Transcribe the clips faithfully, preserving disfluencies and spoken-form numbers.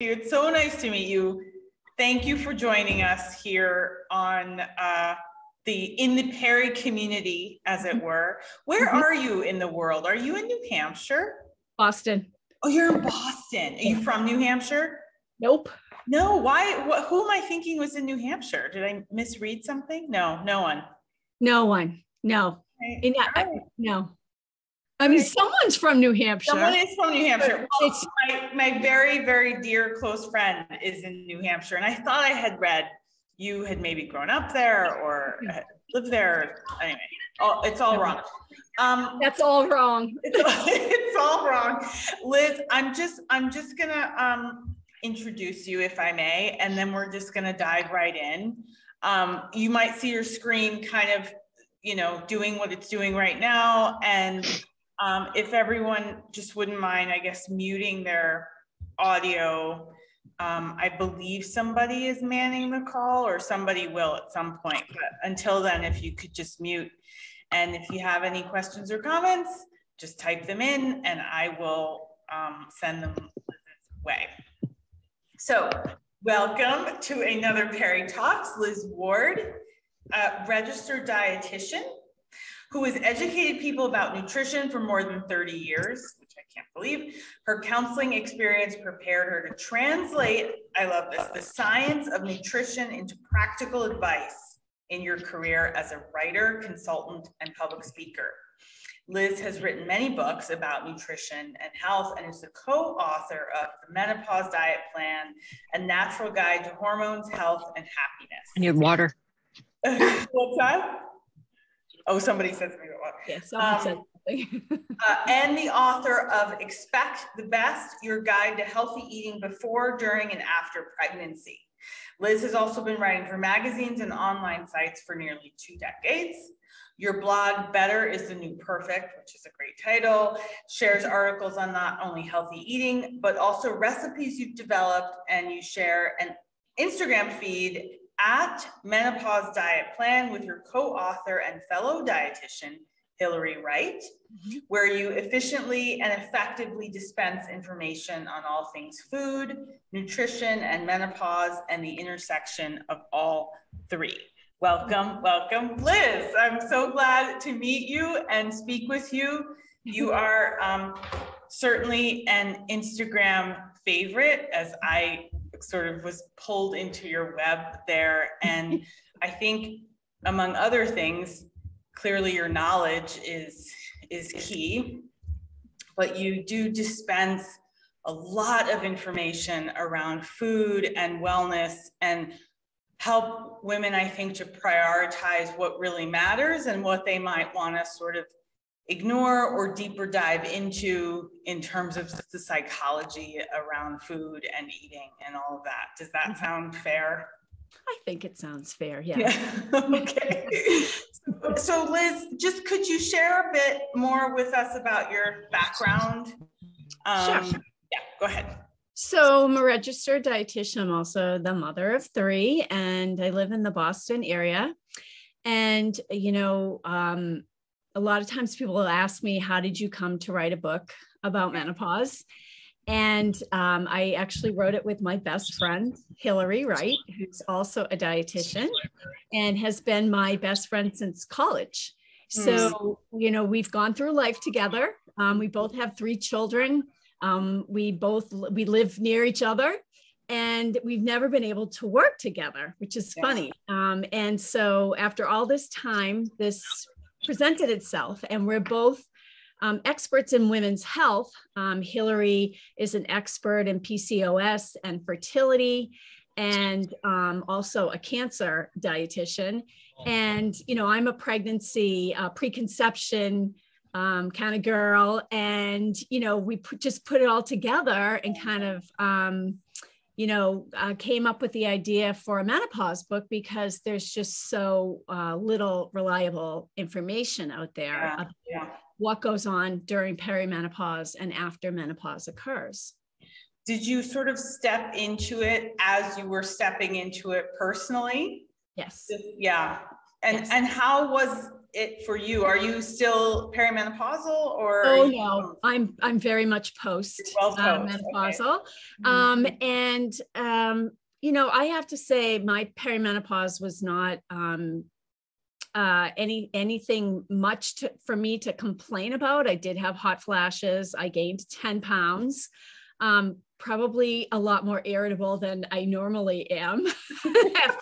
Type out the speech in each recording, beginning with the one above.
It's so nice to meet you. Thank you for joining us here on uh, the in the Perry community, as it were. Where mm-hmm. are you in the world? Are you in New Hampshire? Boston. Oh, you're in Boston. Are you from New Hampshire? Nope. No. Why? What, who am I thinking was in New Hampshire? Did I misread something? No. No one. No one. No. Okay. In, right. I, no. I mean, someone's from New Hampshire. Someone is from New Hampshire. Well, my, my very, very dear close friend is in New Hampshire. And I thought I had read you had maybe grown up there or lived there. Anyway, all, it's all wrong. Um, That's all wrong. It's all, it's all wrong. Liz, I'm just, I'm just going to um, introduce you, if I may, and then we're just going to dive right in. Um, you might see your screen kind of, you know, doing what it's doing right now. And Um, if everyone just wouldn't mind, I guess, muting their audio, um, I believe somebody is manning the call or somebody will at some point. But until then, if you could just mute. And if you have any questions or comments, just type them in and I will um, send them away. So welcome to another Perry Talks. Liz Ward, uh, registered dietitian, who has educated people about nutrition for more than thirty years, which I can't believe. Her counseling experience prepared her to translate, I love this, the science of nutrition into practical advice in your career as a writer, consultant, and public speaker. Liz has written many books about nutrition and health and is the co-author of The Menopause Diet Plan, A Natural Guide to Hormones, Health, and Happiness. I need water. What's that? Oh, somebody said something about that. Yeah, someone um, said something. uh, and the author of Expect the Best, Your Guide to Healthy Eating Before, During, and After Pregnancy. Liz has also been writing for magazines and online sites for nearly two decades. Your blog, Better is the New Perfect, which is a great title, shares articles on not only healthy eating, but also recipes you've developed, and you share an Instagram feed at Menopause Diet Plan with your co-author and fellow dietitian, Hilary Wright, where you efficiently and effectively dispense information on all things food, nutrition, and menopause, and the intersection of all three. Welcome, welcome, Liz. I'm so glad to meet you and speak with you. You are um, certainly an Instagram favorite, as I sort of was pulled into your web there. And I think, among other things, clearly your knowledge is, is key, but you do dispense a lot of information around food and wellness and help women, I think, to prioritize what really matters and what they might want to sort of ignore or deeper dive into in terms of the psychology around food and eating and all of that. Does that sound fair? I think it sounds fair, yeah. yeah. Okay. So Liz, just could you share a bit more with us about your background? Um, sure. Yeah, go ahead. So I'm a registered dietitian. I'm also the mother of three, and I live in the Boston area. And, you know, um, a lot of times people will ask me, how did you come to write a book about menopause? And um, I actually wrote it with my best friend, Hilary Wright, who's also a dietitian and has been my best friend since college. So, you know, we've gone through life together. Um, we both have three children. Um, we both, we live near each other. And we've never been able to work together, which is funny. Um, and so after all this time, this presented itself, and we're both um, experts in women's health. Um, Hilary is an expert in P C O S and fertility, and um, also a cancer dietitian. And you know, I'm a pregnancy uh, preconception um, kind of girl, and you know, we put, just put it all together and kind of um, you know uh, came up with the idea for a menopause book because there's just so uh, little reliable information out there yeah, about yeah. what goes on during perimenopause and after menopause occurs. Did you sort of step into it as you were stepping into it personally? Yes. Yeah. And yes. and how was it for you? Are you still perimenopausal or? Oh you... no, I'm I'm very much post, well post. Uh, menopausal, okay. um, and um, you know, I have to say my perimenopause was not um, uh, any anything much to, for me to complain about. I did have hot flashes. I gained ten pounds. Um, probably a lot more irritable than I normally am,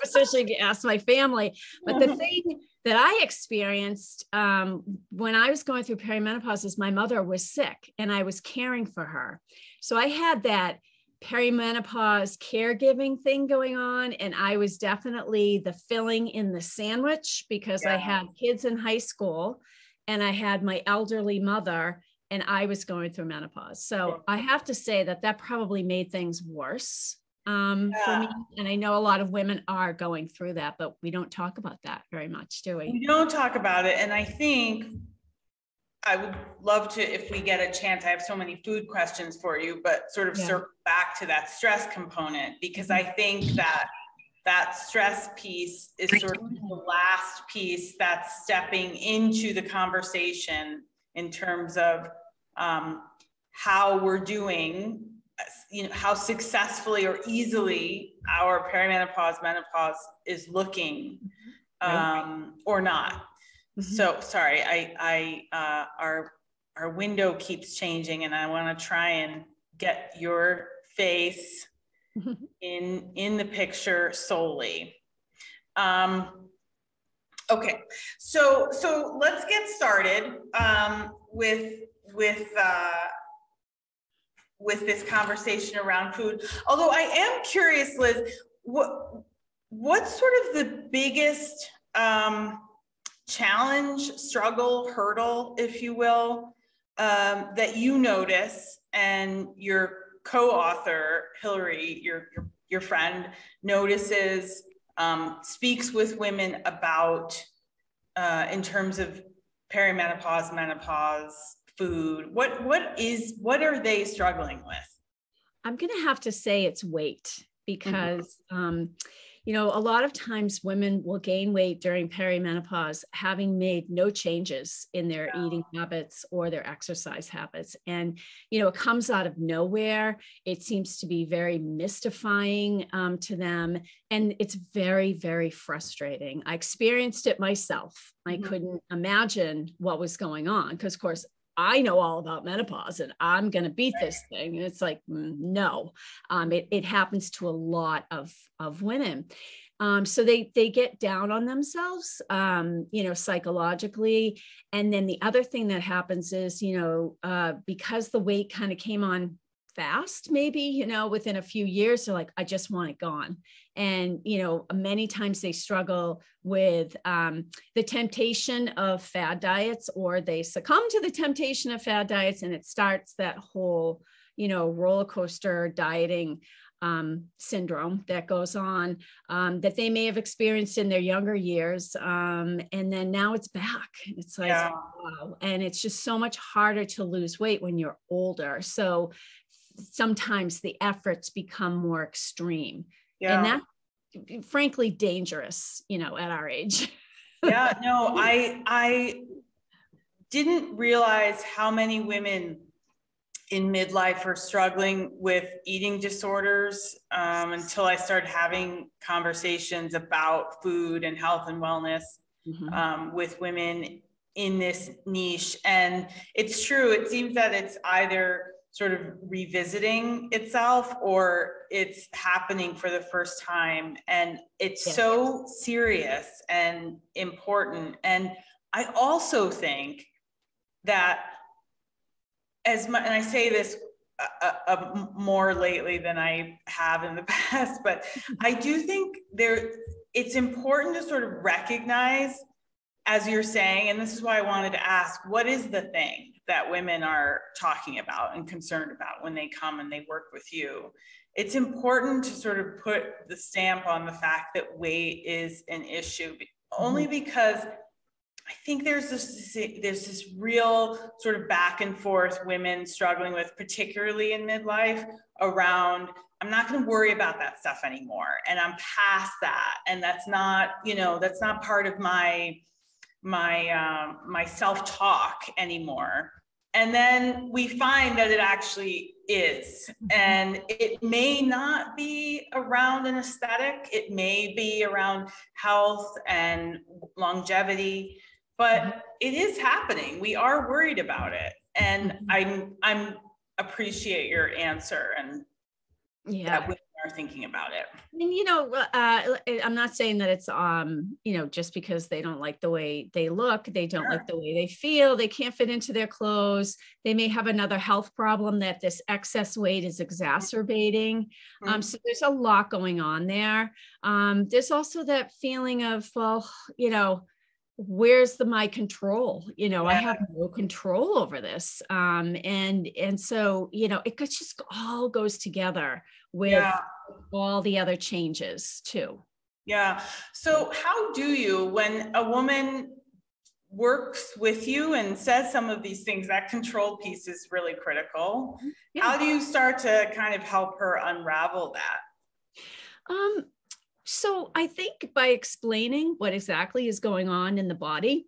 especially if you ask my family. But the thing that I experienced um, when I was going through perimenopause is my mother was sick and I was caring for her. So I had that perimenopause caregiving thing going on. And I was definitely the filling in the sandwich because yeah. I had kids in high school and I had my elderly mother and I was going through menopause. So I have to say that that probably made things worse um, yeah. for me. And I know a lot of women are going through that, but we don't talk about that very much, do we? We don't talk about it. And I think I would love to, if we get a chance, I have so many food questions for you, but sort of yeah. circle back to that stress component, because I think that that stress piece is sort of the last piece that's stepping into the conversation in terms of um, how we're doing, you know, how successfully or easily our perimenopause, menopause is looking um, or not. Mm-hmm. So sorry, I, I uh, our, our window keeps changing and I wanna try and get your face in, in the picture solely. Um, Okay, so so let's get started um, with with uh, with this conversation around food. Although I am curious, Liz, what what's sort of the biggest um, challenge, struggle, hurdle, if you will, um, that you notice, and your co-author Hilary, your your, your friend, notices. Um, speaks with women about uh, in terms of perimenopause, menopause, food. What what is what are they struggling with? I'm going to have to say it's weight because mm-hmm. um, you know, a lot of times women will gain weight during perimenopause having made no changes in their yeah. eating habits or their exercise habits. And, you know, it comes out of nowhere. It seems to be very mystifying um, to them. And it's very, very frustrating. I experienced it myself. I mm-hmm. couldn't imagine what was going on because, of course, I know all about menopause and I'm going to beat this thing. And it's like, no, um, it, it happens to a lot of, of women. Um, so they, they get down on themselves, um, you know, psychologically. And then the other thing that happens is, you know, uh, because the weight kind of came on fast, maybe, you know, within a few years, they're like, I just want it gone. And, you know, many times they struggle with um, the temptation of fad diets, or they succumb to the temptation of fad diets. And it starts that whole, you know, roller coaster dieting um, syndrome that goes on um, that they may have experienced in their younger years. Um, and then now it's back. It's like, yeah. wow. And it's just so much harder to lose weight when you're older. So sometimes the efforts become more extreme. Yeah. And that's frankly dangerous, you know, at our age. yeah, no, I, I didn't realize how many women in midlife are struggling with eating disorders um, until I started having conversations about food and health and wellness mm-hmm. um, with women in this niche. And it's true. It seems that it's either sort of revisiting itself or it's happening for the first time. And it's yeah. so serious and important. And I also think that as much, and I say this uh, uh, more lately than I have in the past, but I do think there, it's important to sort of recognize, as you're saying, and this is why I wanted to ask, what is the thing that women are talking about and concerned about when they come and they work with you? It's important to sort of put the stamp on the fact that weight is an issue, only because I think there's this, there's this real sort of back and forth women struggling with, particularly in midlife, around, I'm not going to worry about that stuff anymore. And I'm past that. And that's not, you know, that's not part of my my, um, my self-talk anymore. And then we find that it actually is, and it may not be around an aesthetic. It may be around health and longevity, but it is happening. We are worried about it. And I'm, I'm appreciate your answer, and yeah, that we are thinking about it. And, you know, uh, I'm not saying that it's, um, you know, just because they don't like the way they look, they don't sure. like the way they feel, they can't fit into their clothes. They may have another health problem that this excess weight is exacerbating. Mm-hmm. Um, so there's a lot going on there. Um, there's also that feeling of, well, you know, where's the, my control, you know, yeah. I have no control over this. Um, and, and so, you know, it just all goes together with yeah. all the other changes too. Yeah. So how do you, when a woman works with you and says some of these things, that control piece is really critical. Yeah. How do you start to kind of help her unravel that? Um, So I think by explaining what exactly is going on in the body,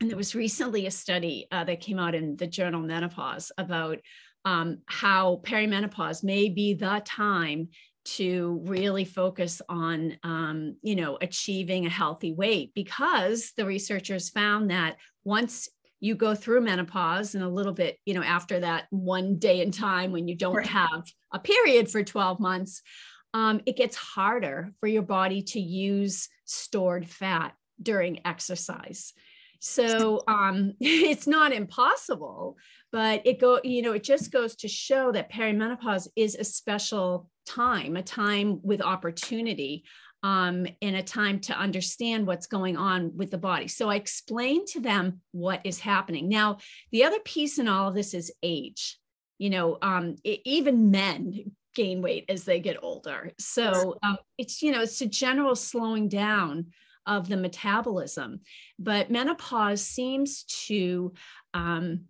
and there was recently a study uh, that came out in the journal Menopause about um, how perimenopause may be the time to really focus on, um, you know, achieving a healthy weight, because the researchers found that once you go through menopause and a little bit, you know, after that one day in time when you don't right. have a period for twelve months, Um, it gets harder for your body to use stored fat during exercise. So um, it's not impossible, but it go, you know, it just goes to show that perimenopause is a special time, a time with opportunity, um, and a time to understand what's going on with the body. So I explain to them what is happening. Now, the other piece in all of this is age. You know, um, it, even men gain weight as they get older. So um, it's, you know, it's a general slowing down of the metabolism, but menopause seems to, um,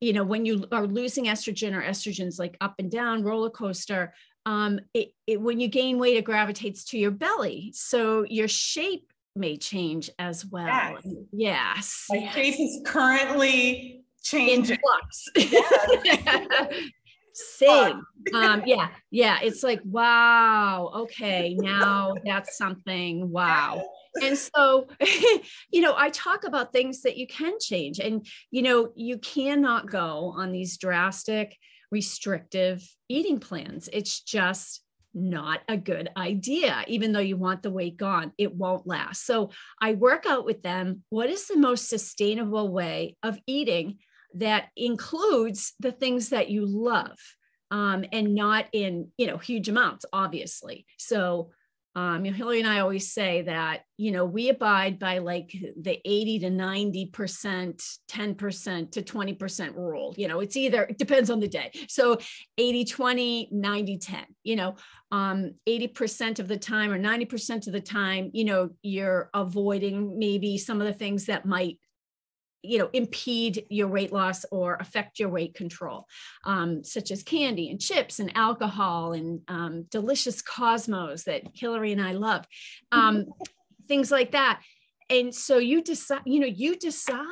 you know, when you are losing estrogen, or estrogen's like up and down roller coaster, um, it, it, when you gain weight, it gravitates to your belly. So your shape may change as well. Yes. yes. My yes. shape is currently changing. In flux. Yes. Same. Um, yeah. Yeah. It's like, wow. Okay. Now that's something. Wow. And so, you know, I talk about things that you can change, and, you know, you cannot go on these drastic, restrictive eating plans. It's just not a good idea. Even though you want the weight gone, it won't last. So I work out with them, what is the most sustainable way of eating that includes the things that you love, um, and not in, you know, huge amounts, obviously. So, um, you know, Hilary and I always say that, you know, we abide by like the eighty to ninety percent, ten percent to twenty percent rule. You know, it's either, it depends on the day. So eighty, twenty, ninety, ten, you know, um, eighty percent of the time or ninety percent of the time, you know, you're avoiding maybe some of the things that might, you know, impede your weight loss or affect your weight control, um, such as candy and chips and alcohol and um, delicious Cosmos that Hilary and I love, um, things like that. And so you decide, you know, you decide,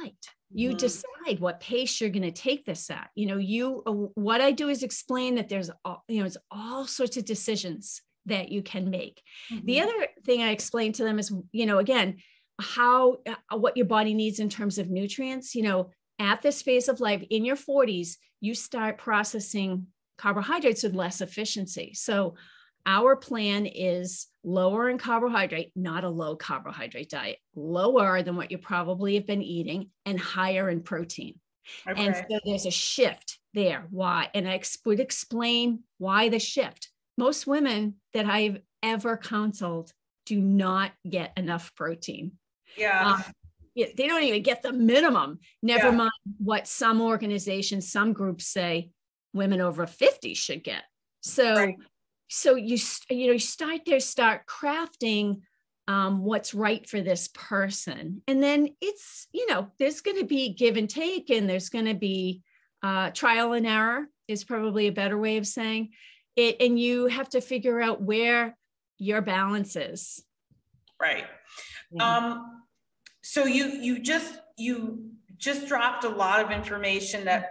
you mm-hmm. decide what pace you're going to take this at. You know, you, uh, what I do is explain that there's, all, you know, it's all sorts of decisions that you can make. Mm-hmm. The other thing I explain to them is, you know, again, how, what your body needs in terms of nutrients. You know, at this phase of life in your forties, you start processing carbohydrates with less efficiency. So our plan is lower in carbohydrate, not a low carbohydrate diet, lower than what you probably have been eating, and higher in protein. Okay. And so there's a shift there. Why? And I would explain why the shift. Most women that I've ever counseled do not get enough protein. Yeah. Um, they don't even get the minimum, never yeah. mind what some organizations, some groups say women over fifty should get. So, right. so you, you know, you start there, start crafting um, what's right for this person. And then it's, you know, there's going to be give and take, and there's going to be uh, trial and error is probably a better way of saying it. And you have to figure out where your balance is. Right. Yeah. Um, So you you just you just dropped a lot of information that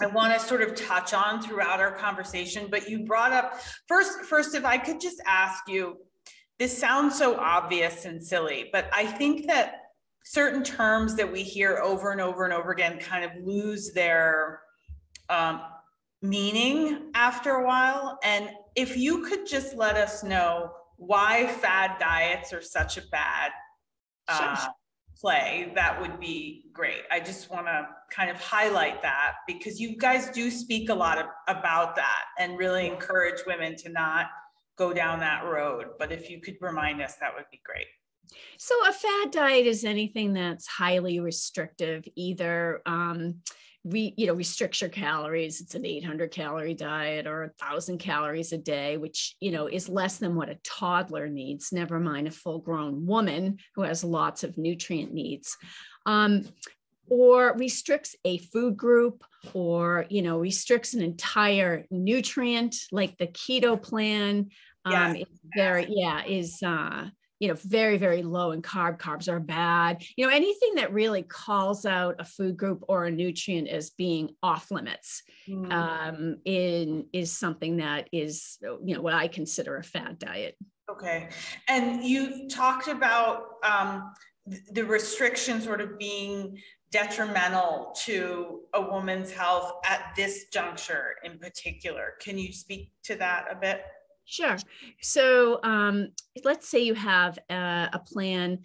I want to sort of touch on throughout our conversation, but you brought up first, first, if I could just ask you, this sounds so obvious and silly, but I think that certain terms that we hear over and over and over again kind of lose their um, meaning after a while. And if you could just let us know why fad diets are such a bad uh, sure. play, that would be great. I just want to kind of highlight that, because you guys do speak a lot of, about that and really encourage women to not go down that road. But if you could remind us, that would be great. So a fad diet is anything that's highly restrictive, either um, re, you know, restrict your calories. It's an eight hundred calorie diet or a thousand calories a day, which, you know, is less than what a toddler needs, never mind a full grown woman who has lots of nutrient needs, um, or restricts a food group, or, you know, restricts an entire nutrient, like the keto plan. Um, yes. It's very, yeah, is, uh, you know, very, very low in carb. Carbs are bad. You know, anything that really calls out a food group or a nutrient as being off limits mm. um, in, is something that is, you know, what I consider a fad diet. Okay. And you talked about um, the restriction sort of being detrimental to a woman's health at this juncture in particular. Can you speak to that a bit? Sure. So um, let's say you have a, a plan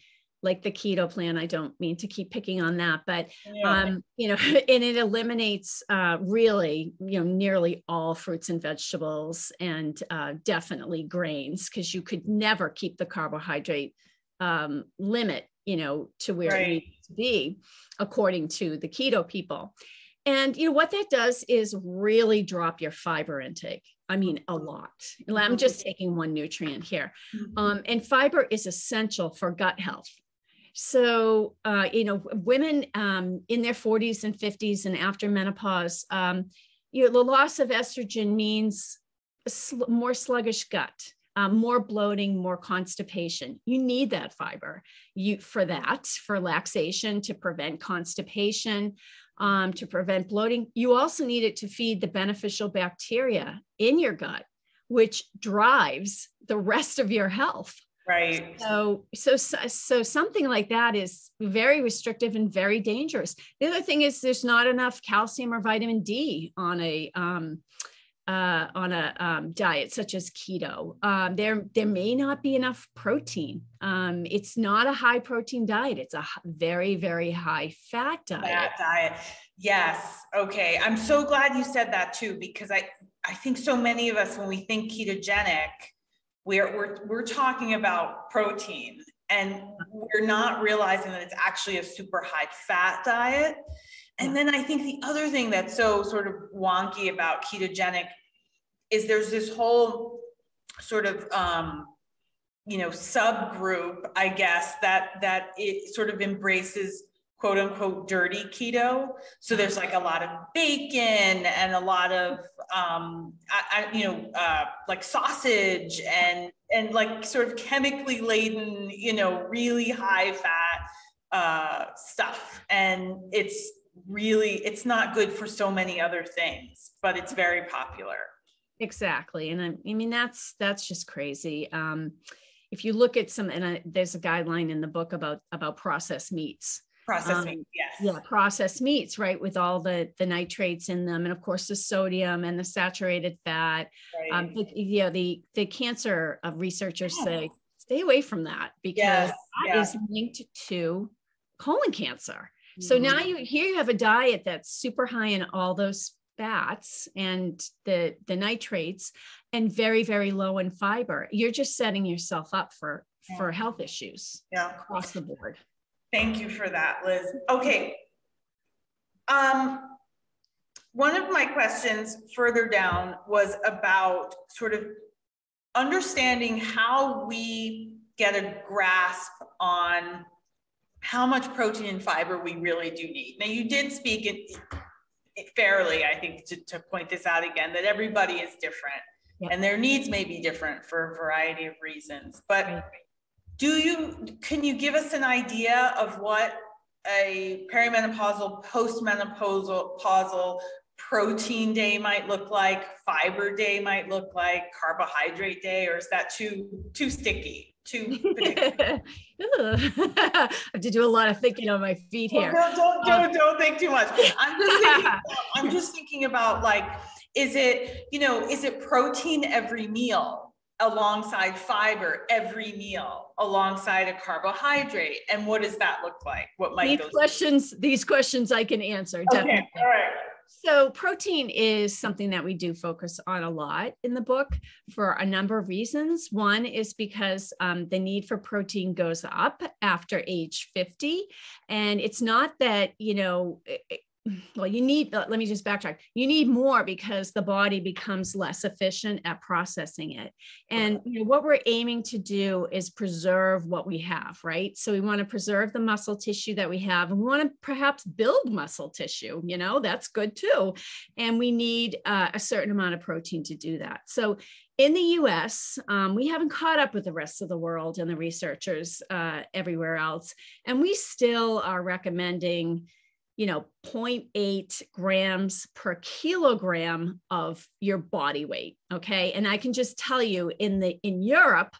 like the keto plan. I don't mean to keep picking on that, but, yeah. um, you know, and it eliminates uh, really, you know, nearly all fruits and vegetables, and uh, definitely grains, because you could never keep the carbohydrate um, limit, you know, to where right. it needs to be, according to the keto people. And, you know, what that does is really drop your fiber intake. I mean, a lot. I'm just taking one nutrient here. Um, and fiber is essential for gut health. So, uh, you know, women um, in their forties and fifties and after menopause, um, you know, the loss of estrogen means a sl more sluggish gut, um, more bloating, more constipation. You need that fiber you, for that, for laxation, to prevent constipation. Um, to prevent bloating. You also need it to feed the beneficial bacteria in your gut, which drives the rest of your health. Right. So, so, so something like that is very restrictive and very dangerous. The other thing is there's not enough calcium or vitamin D on a, um, uh, on a um, diet such as keto. Um, there, there may not be enough protein. Um, it's not a high protein diet. It's a very, very high fat diet. Fat diet. Yes. Okay. I'm so glad you said that too, because I, I think so many of us, when we think ketogenic, we're, we're, we're talking about protein, and we're not realizing that it's actually a super high fat diet. And then I think the other thing that's so sort of wonky about ketogenic is there's this whole sort of, um, you know, subgroup, I guess, that, that it sort of embraces quote unquote dirty keto. So there's like a lot of bacon and a lot of, um, I, I, you know, uh, like sausage and, and like sort of chemically laden, you know, really high fat uh, stuff. And it's really, it's not good for so many other things, but it's very popular. Exactly. And I, I mean, that's, that's just crazy. Um, if you look at some, and I, there's a guideline in the book about, about processed meats, processed um, meats, yes. Yeah, processed meats, right. With all the, the nitrates in them. And of course the sodium and the saturated fat, right. um, the, you know, the, the cancer of researchers yeah. say, stay away from that, because yes. that yeah. is linked to colon cancer. So now you here you have a diet that's super high in all those fats and the the nitrates, and very, very low in fiber. You're just setting yourself up for yeah. for health issues yeah. across the board. Thank you for that, Liz. Okay. Um, one of my questions further down was about sort of understanding how we get a grasp on how much protein and fiber we really do need. Now, you did speak it, it fairly, I think, to, to point this out again, that everybody is different yeah. and their needs may be different for a variety of reasons. But Do you, can you give us an idea of what a perimenopausal, postmenopausal protein day might look like, fiber day might look like, carbohydrate day, or is that too, too sticky? Too particular? I have to do a lot of thinking on my feet here. Well, don't, don't, um, don't think too much. I'm just thinking about, I'm just thinking about like, is it, you know, is it protein every meal alongside fiber every meal alongside a carbohydrate? And what does that look like? What might these those questions, be? These questions I can answer. Definitely. Okay. All right. So protein is something that we do focus on a lot in the book for a number of reasons. One is because um, the need for protein goes up after age fifty. And it's not that, you know, it, well, you need, let me just backtrack. You need more because the body becomes less efficient at processing it. And you know, what we're aiming to do is preserve what we have, right? So we want to preserve the muscle tissue that we have, and we want to perhaps build muscle tissue, you know, that's good too. And we need uh, a certain amount of protein to do that. So in the U S, um, we haven't caught up with the rest of the world and the researchers uh, everywhere else. And we still are recommending, you know, zero point eight grams per kilogram of your body weight. Okay. And I can just tell you in the, in Europe,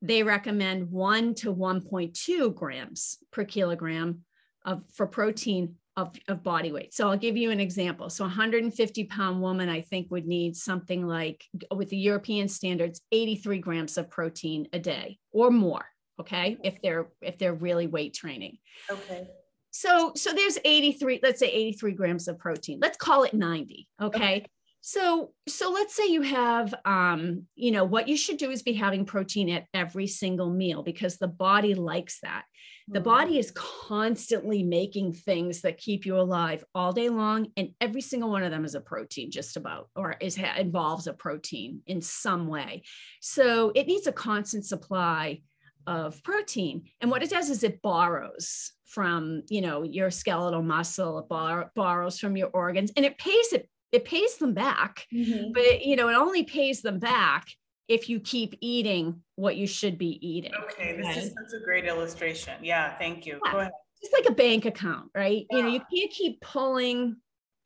they recommend one to one point two grams per kilogram of, for protein of, of body weight. So I'll give you an example. So a one hundred fifty pound woman, I think, would need something like, with the European standards, eighty-three grams of protein a day or more. Okay. If they're, if they're really weight training. Okay. So, so there's eighty-three, let's say eighty-three grams of protein, let's call it ninety. Okay. okay. So, so let's say you have, um, you know, what you should do is be having protein at every single meal because the body likes that. Mm-hmm. The body is constantly making things that keep you alive all day long. And every single one of them is a protein just about, or is involves a protein in some way. So it needs a constant supply of protein. And what it does is it borrows from, you know, your skeletal muscle, it bor borrows from your organs, and it pays it, it pays them back, mm-hmm. but it, you know, it only pays them back if you keep eating what you should be eating. Okay. This okay? is such a great illustration. Yeah. Thank you. Yeah. Go ahead. It's like a bank account, right? Yeah. You know, you can't keep pulling,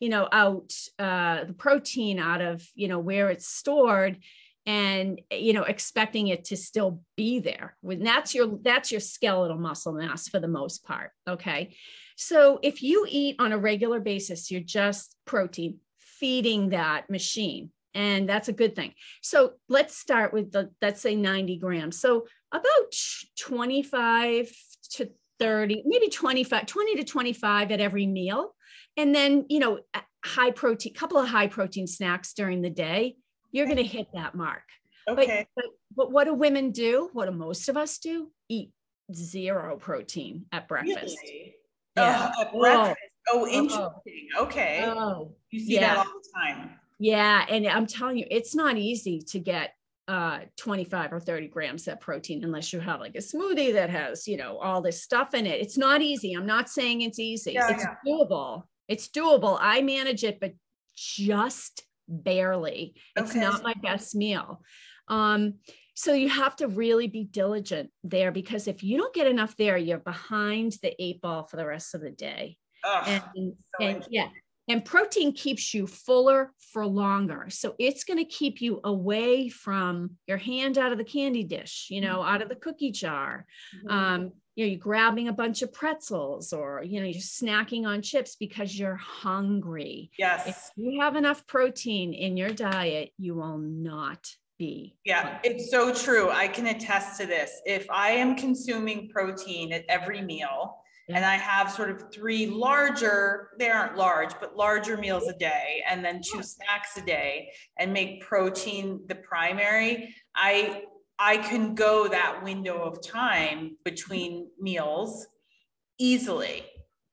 you know, out uh, the protein out of, you know, where it's stored and, you know, expecting it to still be there. When that's your, that's your skeletal muscle mass for the most part. Okay. So if you eat on a regular basis, you're just protein feeding that machine, and that's a good thing. So let's start with the, let's say ninety grams. So about twenty-five to thirty, maybe twenty-five, twenty to twenty-five at every meal. And then, you know, high protein, couple of high protein snacks during the day. You're going to hit that mark. Okay. But, but, but what do women do? What do most of us do? Eat zero protein at breakfast. Really? Yeah. Oh, at breakfast. Oh, oh interesting. Oh. Okay. Oh, you see yeah. that all the time. Yeah. And I'm telling you, it's not easy to get uh, twenty-five or thirty grams of protein unless you have like a smoothie that has, you know, all this stuff in it. It's not easy. I'm not saying it's easy. Yeah, it's yeah. doable. It's doable. I manage it, but just barely. It's okay. not my best meal. Um, so you have to really be diligent there, because if you don't get enough there, you're behind the eight ball for the rest of the day. Ugh, and so and yeah, and protein keeps you fuller for longer. So it's going to keep you away from your hand out of the candy dish, you know, mm-hmm. out of the cookie jar. Mm-hmm. Um, you know, you're grabbing a bunch of pretzels, or, you know, you're snacking on chips because you're hungry. Yes. If you have enough protein in your diet, you will not be. Yeah, hungry. It's so true. I can attest to this. If I am consuming protein at every meal, yeah. and I have sort of three larger, they aren't large, but larger meals a day, and then two yeah. snacks a day, and make protein the primary, I I can go that window of time between meals easily.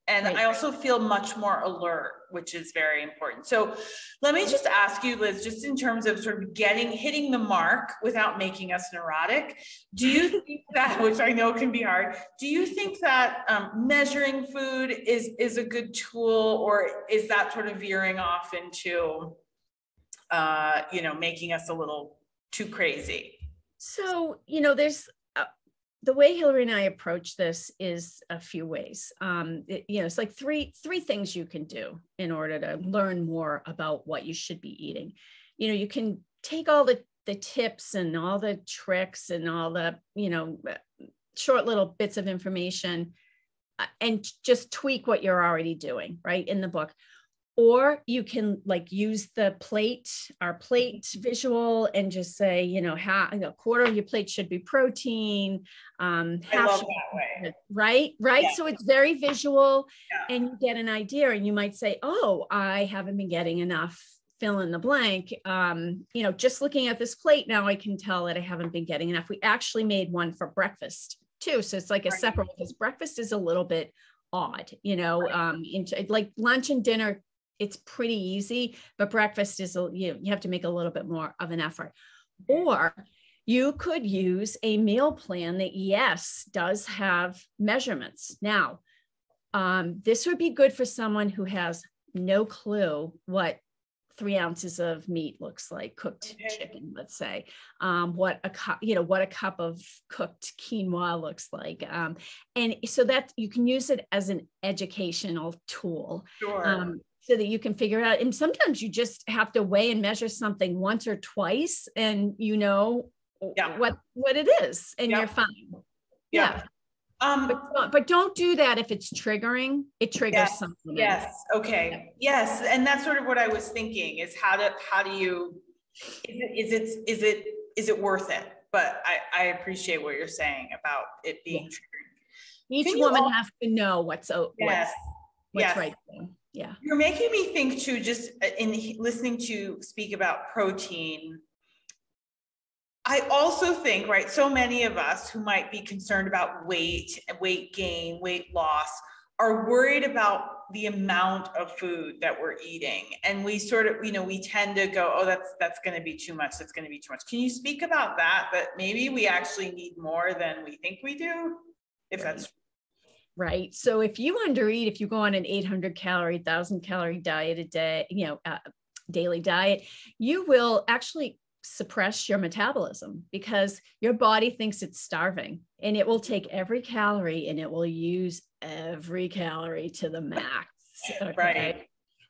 And right. I also feel much more alert, which is very important. So let me just ask you, Liz, just in terms of sort of getting, hitting the mark without making us neurotic, do you think that, which I know can be hard, do you think that um, measuring food is, is a good tool, or is that sort of veering off into, uh, you know, making us a little too crazy? So, you know, there's, uh, the way Hilary and I approach this is a few ways. Um, it, you know, it's like three, three things you can do in order to learn more about what you should be eating. You know, you can take all the, the tips and all the tricks and all the, you know, short little bits of information and just tweak what you're already doing, right, in the book. Or you can like use the plate, our plate visual, and just say, you know, half, a quarter of your plate should be protein. Um, half I love should that be, way. Right, right. Yeah. So it's very visual, yeah. And you get an idea. And you might say, oh, I haven't been getting enough. Fill in the blank. Um, you know, just looking at this plate now, I can tell that I haven't been getting enough. We actually made one for breakfast too, so it's like a separate, because breakfast is a little bit odd, you know. Um, into, like lunch and dinner, it's pretty easy, but breakfast is, you know, you have to make a little bit more of an effort. Or you could use a meal plan that, yes, does have measurements. Now, um, this would be good for someone who has no clue what three ounces of meat looks like cooked chicken, let's say, um, what a cup, you know, what a cup of cooked quinoa looks like. Um, and so that you can use it as an educational tool. Sure. Um, so that you can figure it out. And sometimes you just have to weigh and measure something once or twice, and you know, yeah. what, what it is, and yeah. you're fine. Yeah. yeah. Um, but, don't, but don't do that if it's triggering. It triggers yes, something. Yes. Okay. Yes. And that's sort of what I was thinking is how to, how do you, is it, is it, is it, is it worth it? But I, I appreciate what you're saying about it being yes. triggering. Each Can woman all, has to know what's, what's, yes, what's yes. right there. Yeah. You're making me think too, just in listening to you speak about protein. I also think, right, so many of us who might be concerned about weight, weight gain, weight loss, are worried about the amount of food that we're eating. And we sort of, you know, we tend to go, oh, that's, that's going to be too much. That's going to be too much. Can you speak about that? That maybe we actually need more than we think we do, if that's true. Right. So if you undereat, if you go on an eight hundred calorie, one thousand calorie diet a day, you know, uh, daily diet, you will actually suppress your metabolism because your body thinks it's starving, and it will take every calorie and it will use every calorie to the max. Okay? Right.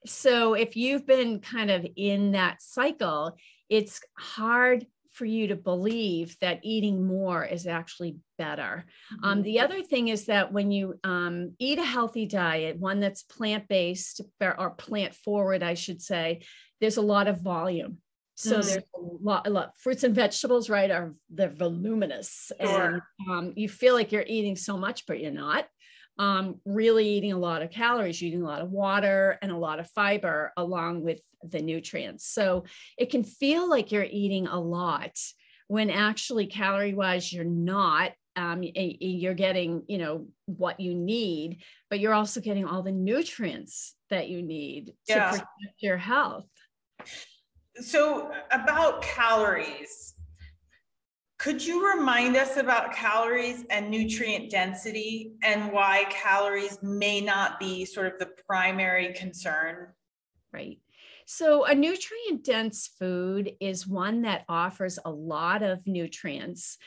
So if you've been kind of in that cycle, it's hard for you to believe that eating more is actually better. Mm-hmm. Um, the other thing is that when you um, eat a healthy diet, one that's plant-based or plant-forward, I should say, there's a lot of volume. So mm-hmm. there's a lot, a lot, fruits and vegetables, right, are they're voluminous. Sure. And um, you feel like you're eating so much, but you're not. Um, really eating a lot of calories, you're eating a lot of water and a lot of fiber along with the nutrients. So it can feel like you're eating a lot when actually calorie wise, you're not, um, you're getting, you know, what you need, but you're also getting all the nutrients that you need yeah. to protect your health. So about calories, could you remind us about calories and nutrient density and why calories may not be sort of the primary concern? Right. So a nutrient dense food is one that offers a lot of nutrients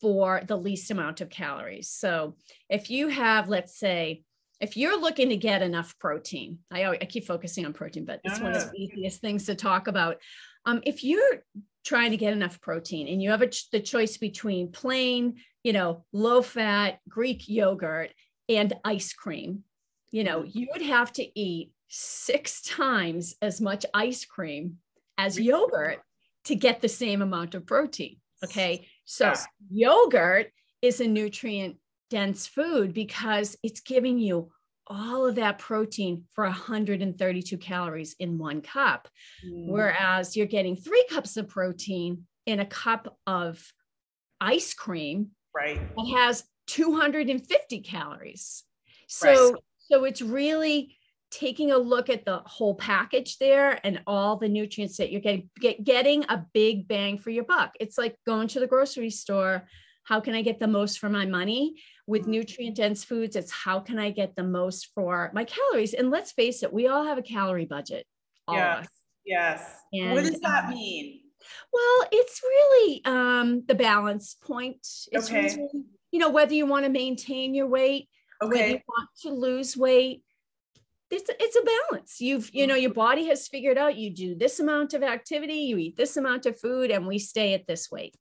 for the least amount of calories. So if you have, let's say, if you're looking to get enough protein, I, I keep focusing on protein, but it's one of the easiest things to talk about. Um, if you're trying to get enough protein and you have a, the choice between plain, you know, low fat Greek yogurt and ice cream, you know, you would have to eat six times as much ice cream as yogurt to get the same amount of protein. Okay. So yogurt is a nutrient dense food because it's giving you all of that protein for one hundred thirty-two calories in one cup. Mm. Whereas you're getting three cups of protein in a cup of ice cream. Right. It has two hundred fifty calories. So, right. so it's really taking a look at the whole package there and all the nutrients that you're getting, get, getting a big bang for your buck. It's like going to the grocery store. How can I get the most for my money? With nutrient dense foods, it's how can I get the most for my calories? And let's face it, we all have a calorie budget. All yes. Of us. Yes. And, what does that um, mean? Well, it's really um, the balance point. It's okay. Really you know, whether you want to maintain your weight, okay. whether you want to lose weight, it's, it's a balance. You've, you know, your body has figured out you do this amount of activity, you eat this amount of food, and we stay at this weight.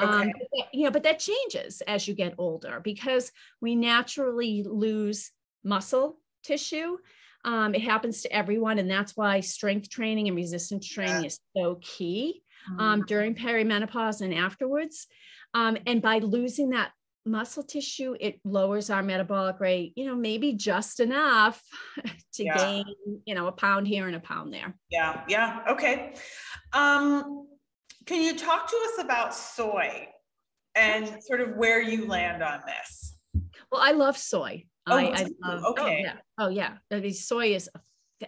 Okay. Um, you know, but that changes as you get older because we naturally lose muscle tissue. Um, it happens to everyone. And that's why strength training and resistance training yeah. is so key um, during perimenopause and afterwards. Um, and by losing that muscle tissue, it lowers our metabolic rate, you know, maybe just enough to yeah. gain, you know, a pound here and a pound there. Yeah. Yeah. Okay. Um, can you talk to us about soy and sort of where you land on this? Well, I love soy. Oh, I, I love, okay. Oh yeah. Oh yeah. I mean, soy is,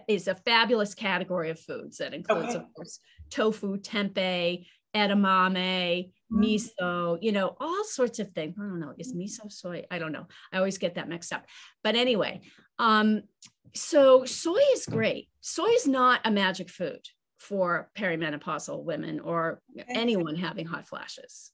is a fabulous category of foods that includes, okay. of course, tofu, tempeh, edamame, miso, you know, all sorts of things. I don't know. Is miso soy? I don't know. I always get that mixed up. But anyway, um, so soy is great. Soy is not a magic food for perimenopausal women or okay. anyone having hot flashes.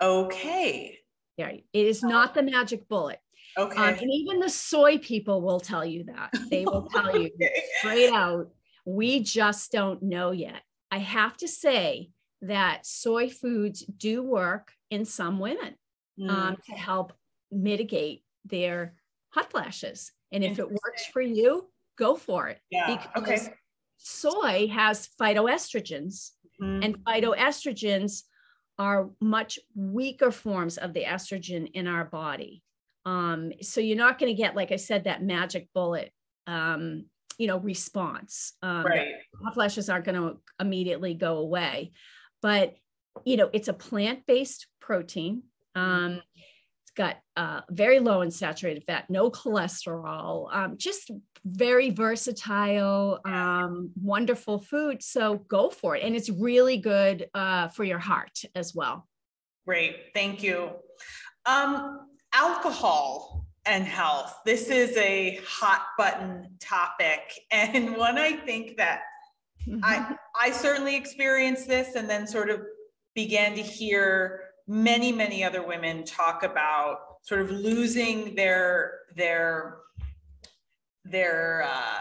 Okay. Yeah, it is not the magic bullet. Okay. Um, and even the soy people will tell you that. They will tell okay. you straight out, we just don't know yet. I have to say that soy foods do work in some women mm. um, to help mitigate their hot flashes. And if it works for you, go for it. Yeah. Because okay. soy has phytoestrogens mm. and phytoestrogens are much weaker forms of the estrogen in our body. Um, so you're not going to get, like I said, that magic bullet, um, you know, response. Um, right. Hot flashes aren't going to immediately go away, but you know, it's a plant-based protein. Um, it's got uh, very low in saturated fat, no cholesterol, um, just very versatile, um, wonderful food. So go for it. And it's really good uh, for your heart as well. Great. Thank you. Um, Alcohol and health. This is a hot button topic. And one I think that mm-hmm. I, I certainly experienced this and then sort of began to hear many, many other women talk about sort of losing their, their, their uh,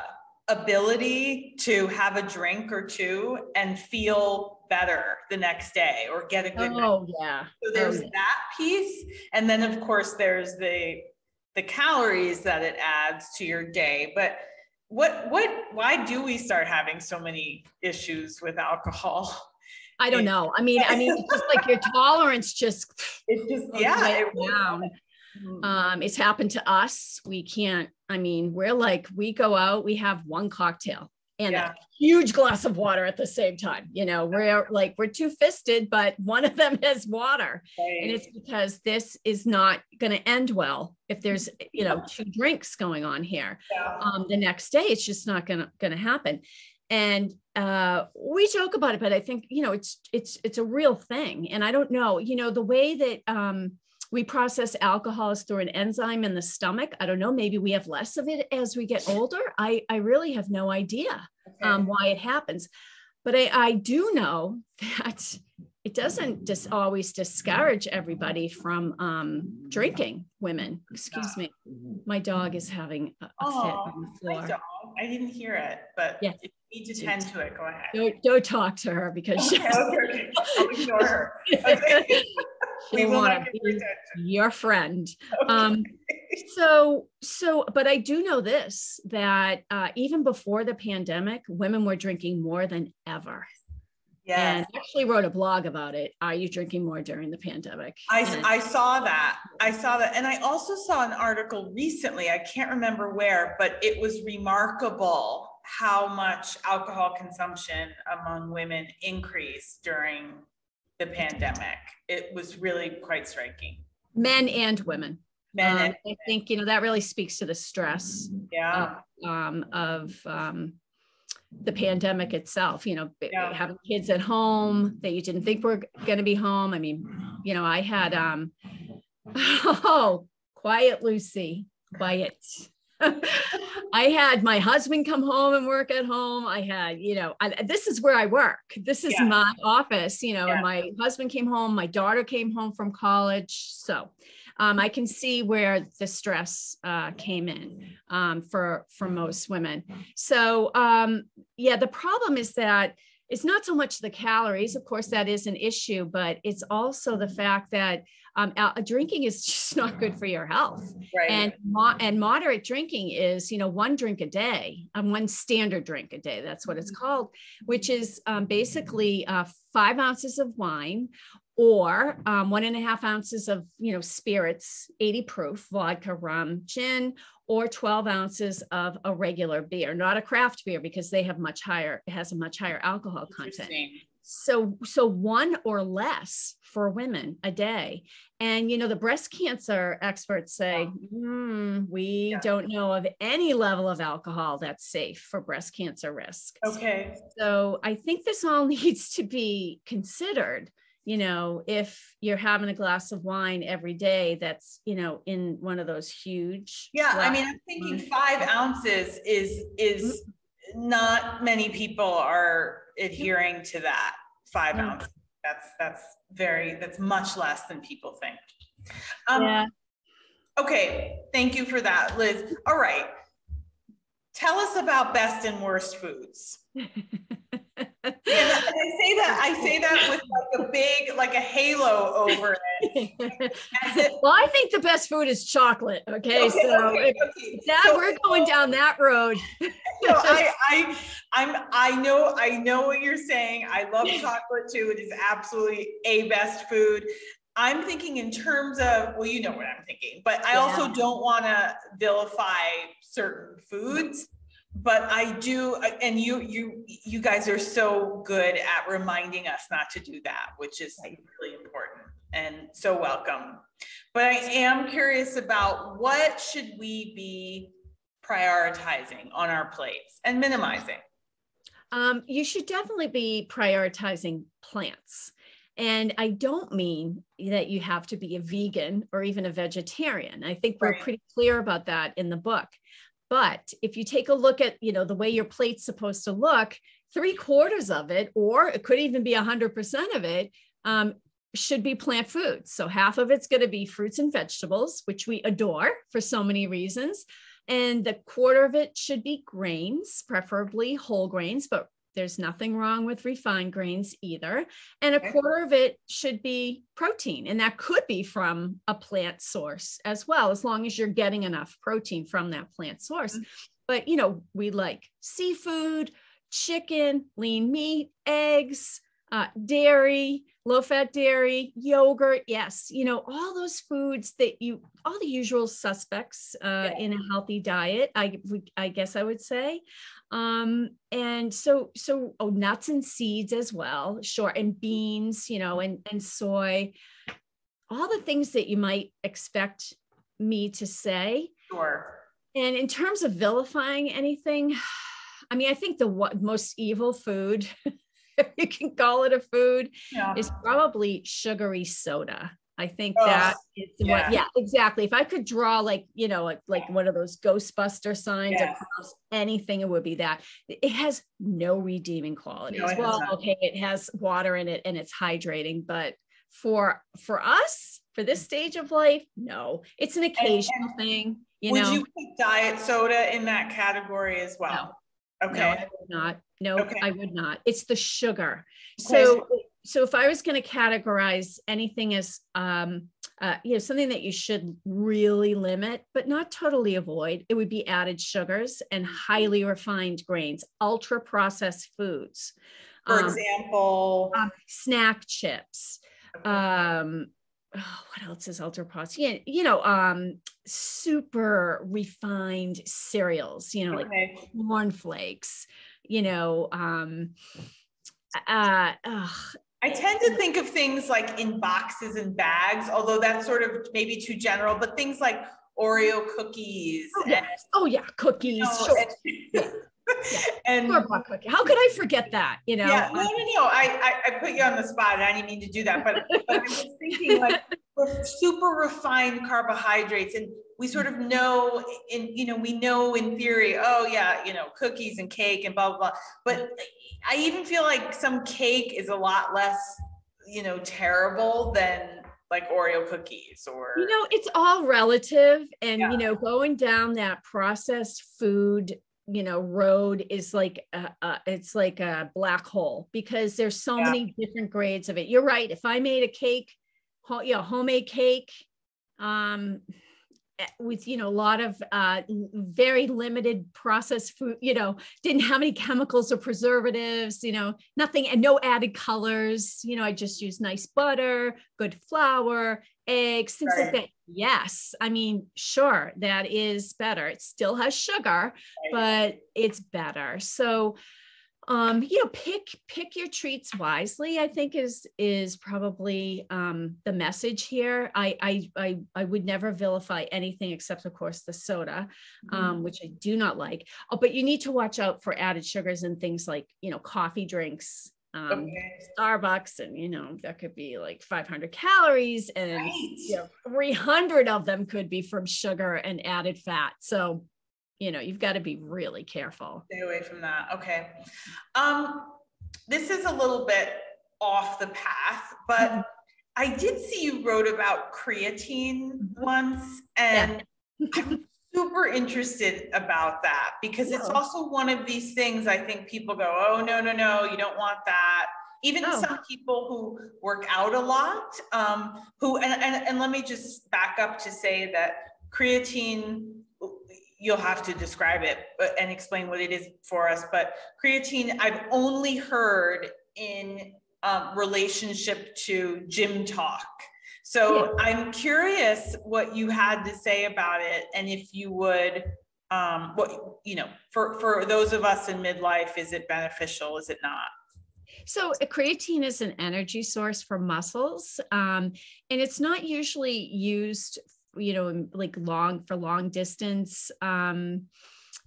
ability to have a drink or two and feel better the next day or get a good oh night. yeah so there's oh, yeah. that piece, and then of course there's the the calories that it adds to your day. But what what why do we start having so many issues with alcohol? I don't know. I mean I mean it's just like your tolerance just it's just yeah right it down. Um, it's happened to us. We can't I mean we're like we go out, we have one cocktail and yeah. a huge glass of water at the same time. You know, we're like, we're two fisted, but one of them is water. Right. And it's because this is not going to end well. If there's, you know, two drinks going on here, yeah. um, the next day, it's just not going to, going to happen. And, uh, we joke about it, but I think, you know, it's, it's, it's a real thing. And I don't know, you know, the way that, um, we process alcohol is through an enzyme in the stomach. I don't know, maybe we have less of it as we get older. I, I really have no idea um, why it happens. But I, I do know that it doesn't just always discourage everybody from um, drinking women. Excuse me. My dog is having a, a oh, fit on the floor. My dog. I didn't hear it, but yeah. if you need to tend to it, go ahead. Don't, don't talk to her because okay, she's- okay. I'll ignore her. Okay. She will want to be your friend. Okay. Um, so, so, but I do know this, that uh, even before the pandemic, women were drinking more than ever. Yes. And I actually wrote a blog about it. Are you drinking more during the pandemic? I, and- I saw that. I saw that. And I also saw an article recently, I can't remember where, but it was remarkable how much alcohol consumption among women increased during the pandemic. It was really quite striking. Men and women. Men um, and I women. think, you know, that really speaks to the stress yeah. of, um, of um, the pandemic itself, you know, yeah. having kids at home that you didn't think were going to be home. I mean, you know, I had, um, oh, quiet, Lucy, quiet. I had my husband come home and work at home. I had, you know, I, this is where I work. This is yeah. my office, you know, yeah. and my husband came home, my daughter came home from college. So um, I can see where the stress uh, came in um, for, for most women. So um, yeah, the problem is that it's not so much the calories, of course, that is an issue, but it's also the fact that um, drinking is just not good for your health. Right. And mo and moderate drinking is, you know, one drink a day, um, one standard drink a day, that's what it's called, which is um, basically uh, five ounces of wine or um, one and a half ounces of, you know, spirits, eighty proof, vodka, rum, gin, or twelve ounces of a regular beer, not a craft beer, because they have much higher, it has a much higher alcohol content. So, so one or less for women a day. And, you know, the breast cancer experts say, yeah. mm, we yeah. don't know of any level of alcohol that's safe for breast cancer risk. Okay. So I think this all needs to be considered. You know, if you're having a glass of wine every day, that's, you know, in one of those huge. Yeah. I mean, I'm thinking five ounces is, is not many people are adhering to that five mm-hmm. ounces. That's, that's very, that's much less than people think. Um, yeah. Okay. Thank you for that, Liz. All right. Tell us about best and worst foods. And I say that I say that with like a big, like a halo over it. it well, I think the best food is chocolate. Okay, okay so okay, okay. that so, we're going down that road. So I, I, I'm, I know, I know what you're saying. I love chocolate too. It is absolutely a best food. I'm thinking in terms of, well, you know what I'm thinking, but I yeah. also don't want to vilify certain foods. But I do, and you, you, you guys are so good at reminding us not to do that, which is really important and so welcome. But I am curious about what should we be prioritizing on our plates and minimizing? Um, you should definitely be prioritizing plants. And I don't mean that you have to be a vegan or even a vegetarian. I think we're right. pretty clear about that in the book. But if you take a look at, you know, the way your plate's supposed to look, three quarters of it, or it could even be one hundred percent of it, um, should be plant foods. So half of it's going to be fruits and vegetables, which we adore for so many reasons. And the quarter of it should be grains, preferably whole grains, but there's nothing wrong with refined grains either. And a quarter of it should be protein. And that could be from a plant source as well, as long as you're getting enough protein from that plant source. But, you know, we like seafood, chicken, lean meat, eggs, uh, dairy, low-fat dairy, yogurt. Yes. You know, all those foods that you, all the usual suspects uh, in a healthy diet, I, I guess I would say. Um, and so, so, oh, nuts and seeds as well, sure. And beans, you know, and, and soy, all the things that you might expect me to say. Sure. And in terms of vilifying anything, I mean, I think the what, most evil food, if you can call it a food, yeah. is probably sugary soda. I think oh, that is yeah. what, yeah, exactly. If I could draw like, you know, like, like one of those Ghostbuster signs yes. across anything, it would be that. It has no redeeming qualities. No, well, okay, it has water in it and it's hydrating, but for, for us, for this stage of life, no, it's an occasional and, and thing. You would know? you put diet soda in that category as well? No. Okay. No, I would not. No, okay. I would not. It's the sugar. Okay. So So if I was going to categorize anything as, um, uh, you know, something that you should really limit, but not totally avoid, it would be added sugars and highly refined grains, ultra processed foods. For um, example, uh, snack chips. Um, oh, what else is ultra processed? Yeah, you know, um, super refined cereals, you know, okay. like cornflakes, you know, um, uh, ugh. I tend to think of things like in boxes and bags, although that's sort of maybe too general, but things like Oreo cookies. Oh, and, yes. oh yeah, cookies. You know, sure. And, yeah. Yeah. and how could I forget that? You know? Yeah. No, no, no. I, I, I put you on the spot and I didn't mean to do that, but, but I was thinking like super refined carbohydrates, and we sort of know, in you know, we know in theory, oh yeah, you know, cookies and cake and blah, blah, blah. But I even feel like some cake is a lot less, you know, terrible than like Oreo cookies or, you know, it's all relative. And, yeah. you know, going down that processed food, you know, road is like, a, a, it's like a black hole, because there's so yeah. many different grades of it. You're right. If I made a cake, you know, homemade cake, um, with, you know, a lot of uh, very limited processed food, you know, didn't have any chemicals or preservatives, you know, nothing, and no added colors. You know, I just used nice butter, good flour, eggs, things right. like that. Yes. I mean, sure, that is better. It still has sugar, right. but it's better. So, um, you know, pick, pick your treats wisely, I think is, is probably, um, the message here. I, I, I, I would never vilify anything except of course the soda, um, mm. which I do not like, oh, but you need to watch out for added sugars and things like, you know, coffee drinks, um, okay. Starbucks, and, you know, that could be like five hundred calories and right. you know, three hundred of them could be from sugar and added fat. So you know, you've got to be really careful. Stay away from that. Okay. Um, this is a little bit off the path, but mm-hmm. I did see you wrote about creatine once, and yeah. I'm super interested about that, because no. it's also one of these things I think people go, oh, no, no, no, you don't want that. Even oh. some people who work out a lot, um, who, and, and, and let me just back up to say that creatine, you'll have to describe it and explain what it is for us. But creatine, I've only heard in um, relationship to gym talk. So yeah. I'm curious what you had to say about it. And if you would, um, what, you know, for, for those of us in midlife, is it beneficial? Is it not? So creatine is an energy source for muscles. Um, and it's not usually used you know, like long for long distance, um,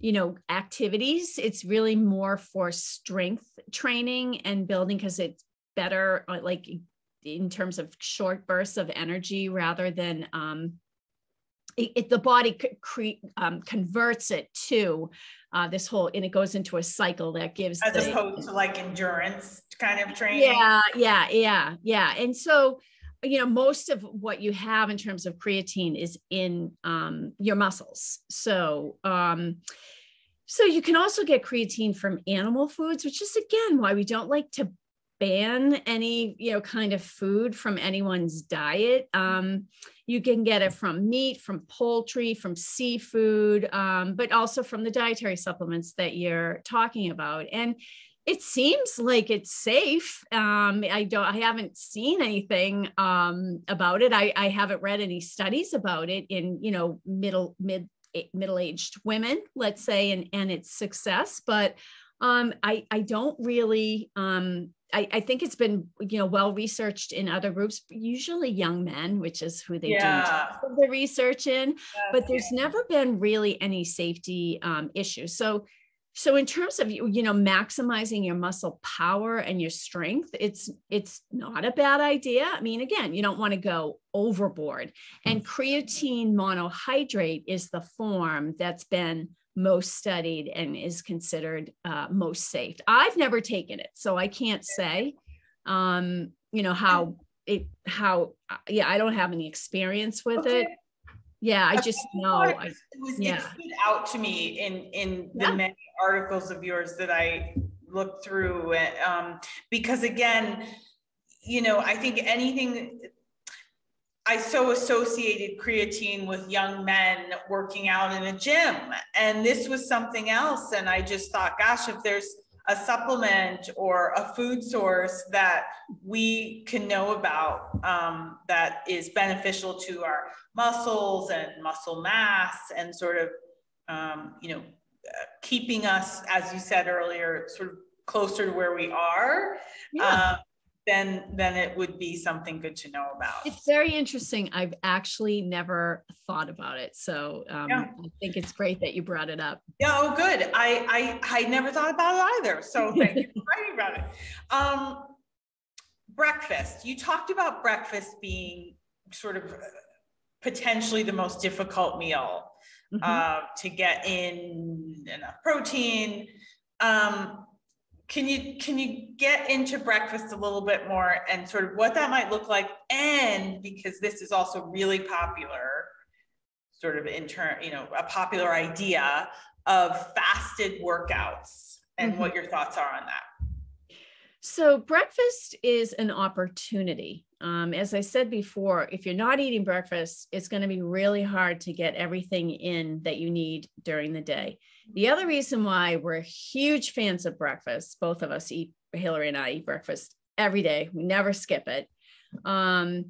you know, activities. It's really more for strength training and building, because it's better, like in terms of short bursts of energy, rather than um, it, it, the body cre- um, converts it to uh, this whole, and it goes into a cycle that gives as the, opposed to like endurance kind of training. Yeah, yeah, yeah, yeah. And so, you know, most of what you have in terms of creatine is in um, your muscles. So, um, so you can also get creatine from animal foods, which is again why we don't like to ban any, you know, kind of food from anyone's diet. Um, you can get it from meat, from poultry, from seafood, um, but also from the dietary supplements that you're talking about. And it seems like it's safe. Um, I don't, I haven't seen anything um, about it. I, I haven't read any studies about it in, you know, middle, mid, middle-aged women, let's say, and, and its success. But um, I, I don't really, um, I, I think it's been, you know, well-researched in other groups, usually young men, which is who they yeah. do the research in, okay. but there's never been really any safety um, issues. So So in terms of, you know, maximizing your muscle power and your strength, it's, it's not a bad idea. I mean, again, you don't want to go overboard, and creatine monohydrate is the form that's been most studied and is considered uh, most safe. I've never taken it, so I can't say, um, you know, how it, how, yeah, I don't have any experience with okay. it. Yeah, I just know. It was yeah. it stood out to me in in the yeah. many articles of yours that I looked through, um, because again, you know, I think anything I so associated creatine with young men working out in a gym, and this was something else. And I just thought, gosh, if there's a supplement or a food source that we can know about um, that is beneficial to our muscles and muscle mass and sort of, um, you know, uh, keeping us, as you said earlier, sort of closer to where we are, yeah. uh, then, then it would be something good to know about. It's very interesting. I've actually never thought about it. So um, yeah. I think it's great that you brought it up. Yeah, oh, good. I, I, I never thought about it either. So thank you for writing about it. Um, breakfast. You talked about breakfast being sort of potentially the most difficult meal mm-hmm. uh, to get in enough protein. Um, can you can you get into breakfast a little bit more and sort of what that might look like? And because this is also really popular, sort of in turn, you know, a popular idea of fasted workouts and mm-hmm. what your thoughts are on that. So breakfast is an opportunity. Um, as I said before, if you're not eating breakfast, it's going to be really hard to get everything in that you need during the day. The other reason why we're huge fans of breakfast, both of us eat, Hilary and I eat breakfast every day, we never skip it, um,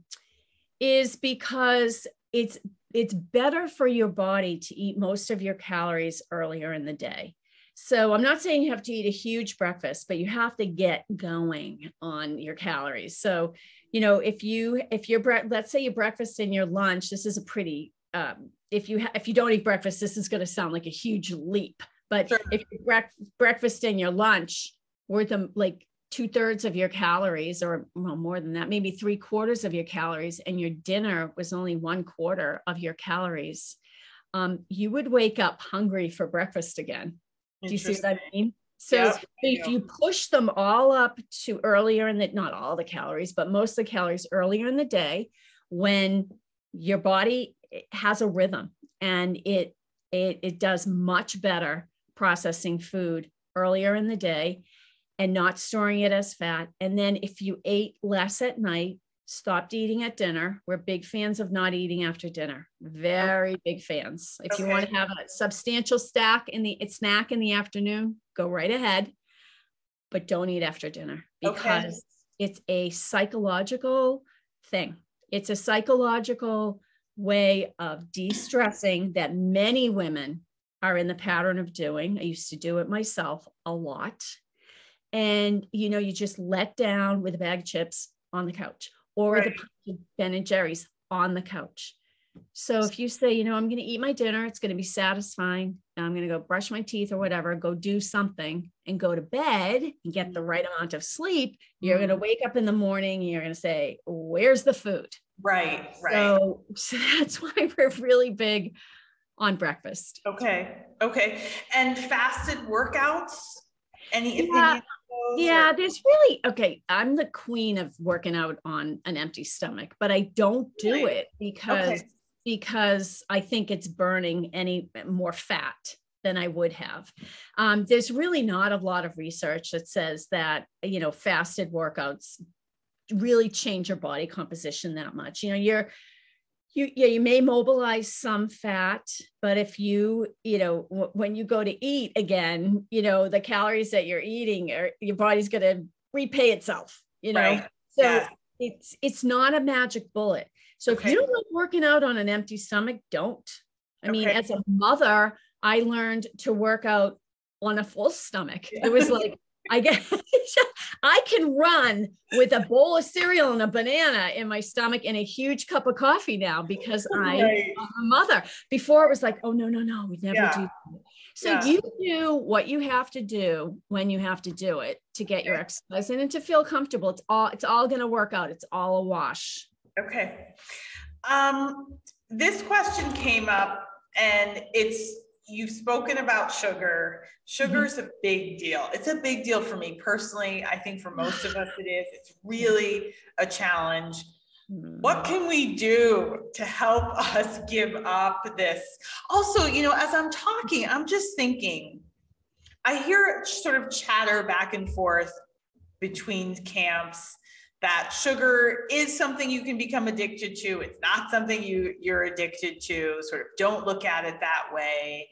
is because it's, it's better for your body to eat most of your calories earlier in the day. So I'm not saying you have to eat a huge breakfast, but you have to get going on your calories. So, you know, if you, if you're, let's say you breakfast and your lunch, this is a pretty, um, if you, if you don't eat breakfast, this is going to sound like a huge leap, but sure. if you break, breakfast and your lunch worth of like two thirds of your calories or well, more than that, maybe three quarters of your calories, and your dinner was only one quarter of your calories, um, you would wake up hungry for breakfast again. Do you see what I mean? So yep, if you push them all up to earlier in the, not all the calories, but most of the calories earlier in the day, when your body has a rhythm and it, it, it does much better processing food earlier in the day and not storing it as fat. And then if you ate less at night, stopped eating at dinner. We're big fans of not eating after dinner. Very big fans. If okay. you want to have a substantial stack in the snack in the afternoon, go right ahead, but don't eat after dinner because okay. it's a psychological thing. It's a psychological way of de-stressing that many women are in the pattern of doing. I used to do it myself a lot. And, you know, you just let down with a bag of chips on the couch. Or right. the Ben and Jerry's on the couch. So if you say, you know, I'm going to eat my dinner, it's going to be satisfying. I'm going to go brush my teeth or whatever, go do something and go to bed and get the right amount of sleep. You're mm-hmm. going to wake up in the morning. And you're going to say, where's the food? Right. Right. So, so that's why we're really big on breakfast. Okay. Okay. And fasted workouts, any opinion? Yeah. Yeah, there's really, okay, I'm the queen of working out on an empty stomach, but I don't do it because, okay. because I think it's burning any more fat than I would have. Um, there's really not a lot of research that says that, you know, fasted workouts really change your body composition that much. You know, you're, you, yeah, you may mobilize some fat, but if you, you know, w- when you go to eat again, you know, the calories that you're eating, are, your body's going to repay itself, you know, right. so yeah. it's, it's not a magic bullet. So okay. if you don't like working out on an empty stomach, don't. I okay. mean, as a mother, I learned to work out on a full stomach. Yeah. It was like, I guess I can run with a bowl of cereal and a banana in my stomach and a huge cup of coffee now because I right. am a mother. Before it was like, oh, no, no, no, we'd never yeah. do that. So yeah. you do what you have to do when you have to do it to get your exercise in and to feel comfortable. It's all, it's all going to work out. It's all a wash. Okay. Um, this question came up and it's, you've spoken about sugar. Sugar is mm-hmm. a big deal. It's a big deal for me personally. I think for most of us it is. It's really a challenge. Mm-hmm. What can we do to help us give up this? Also, you know, as I'm talking, I'm just thinking, I hear sort of chatter back and forth between camps that sugar is something you can become addicted to. It's not something you, you're addicted to. Sort of don't look at it that way.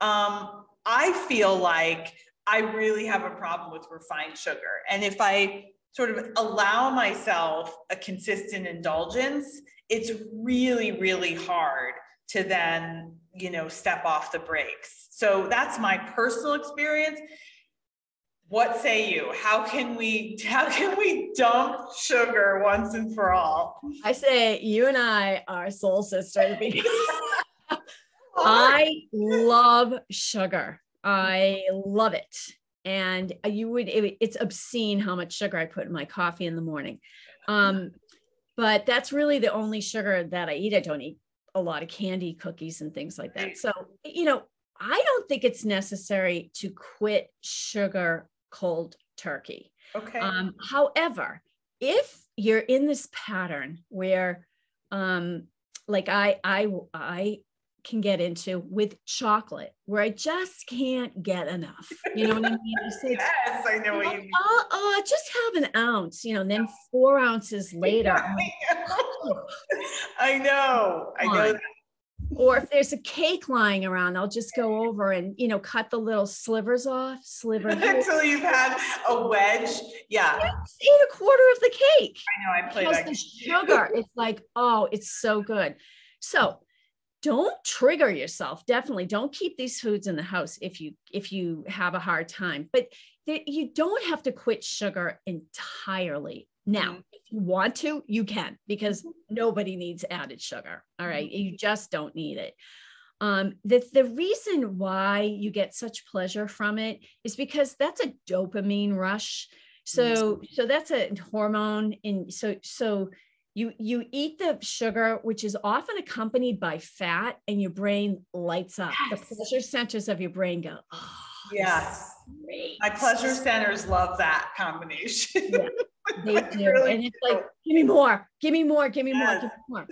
Um, I feel like I really have a problem with refined sugar. And if I sort of allow myself a consistent indulgence, it's really, really hard to then, you know, step off the brakes. So that's my personal experience. What say you? How can we, how can we dump sugar once and for all? I say you and I are soul sisters because I love sugar. I love it. And you would, it, it's obscene how much sugar I put in my coffee in the morning. Um, but that's really the only sugar that I eat. I don't eat a lot of candy, cookies, and things like that. So, you know, I don't think it's necessary to quit sugar cold turkey. Okay. Um, however, if you're in this pattern where, um, like I, I, I can get into with chocolate, where I just can't get enough. You know what I mean? Say, yes, I know oh, what you mean. Oh, oh, just have an ounce, you know, and then four ounces later. I know. I know that. Or if there's a cake lying around, I'll just go over and, you know, cut the little slivers off, sliver. Until you've had a wedge. Yeah. Just eat a quarter of the cake. I know, I play that. Because the sugar, it's like, oh, it's so good. So don't trigger yourself. Definitely don't keep these foods in the house if you if you have a hard time. But th- you don't have to quit sugar entirely. Now, if you want to, you can, because nobody needs added sugar. All right. You just don't need it. Um, the, the reason why you get such pleasure from it is because that's a dopamine rush. So, so that's a hormone. And so, so you, you eat the sugar, which is often accompanied by fat, and your brain lights up. Yes. The pleasure centers of your brain go, oh, yes. Great. My pleasure centers love that combination. Yeah. They do. Really and it's do. Like, give me more, give me more, give me yes. more, give me more.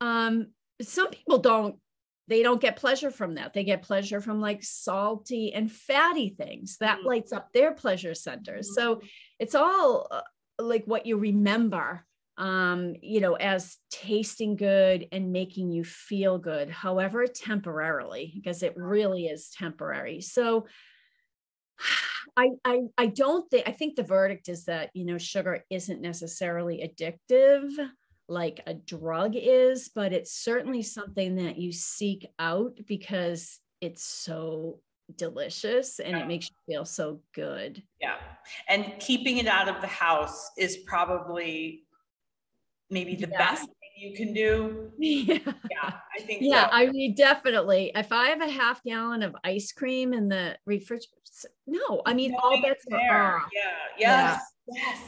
Um, some people don't, they don't get pleasure from that. They get pleasure from like salty and fatty things that mm-hmm. lights up their pleasure centers. Mm-hmm. So it's all uh, like what you remember, um, you know, as tasting good and making you feel good, however, temporarily, because it really is temporary. So I, I, I don't think, I think the verdict is that, you know, sugar isn't necessarily addictive like a drug is, but it's certainly something that you seek out because it's so delicious and it makes you feel so good. Yeah. And keeping it out of the house is probably maybe the yeah. best thing you can do. Yeah. yeah I think Yeah, so. I mean, definitely. If I have a half gallon of ice cream in the refrigerator, no, I mean, no, all bets are off. Yeah, yes, yeah. yes.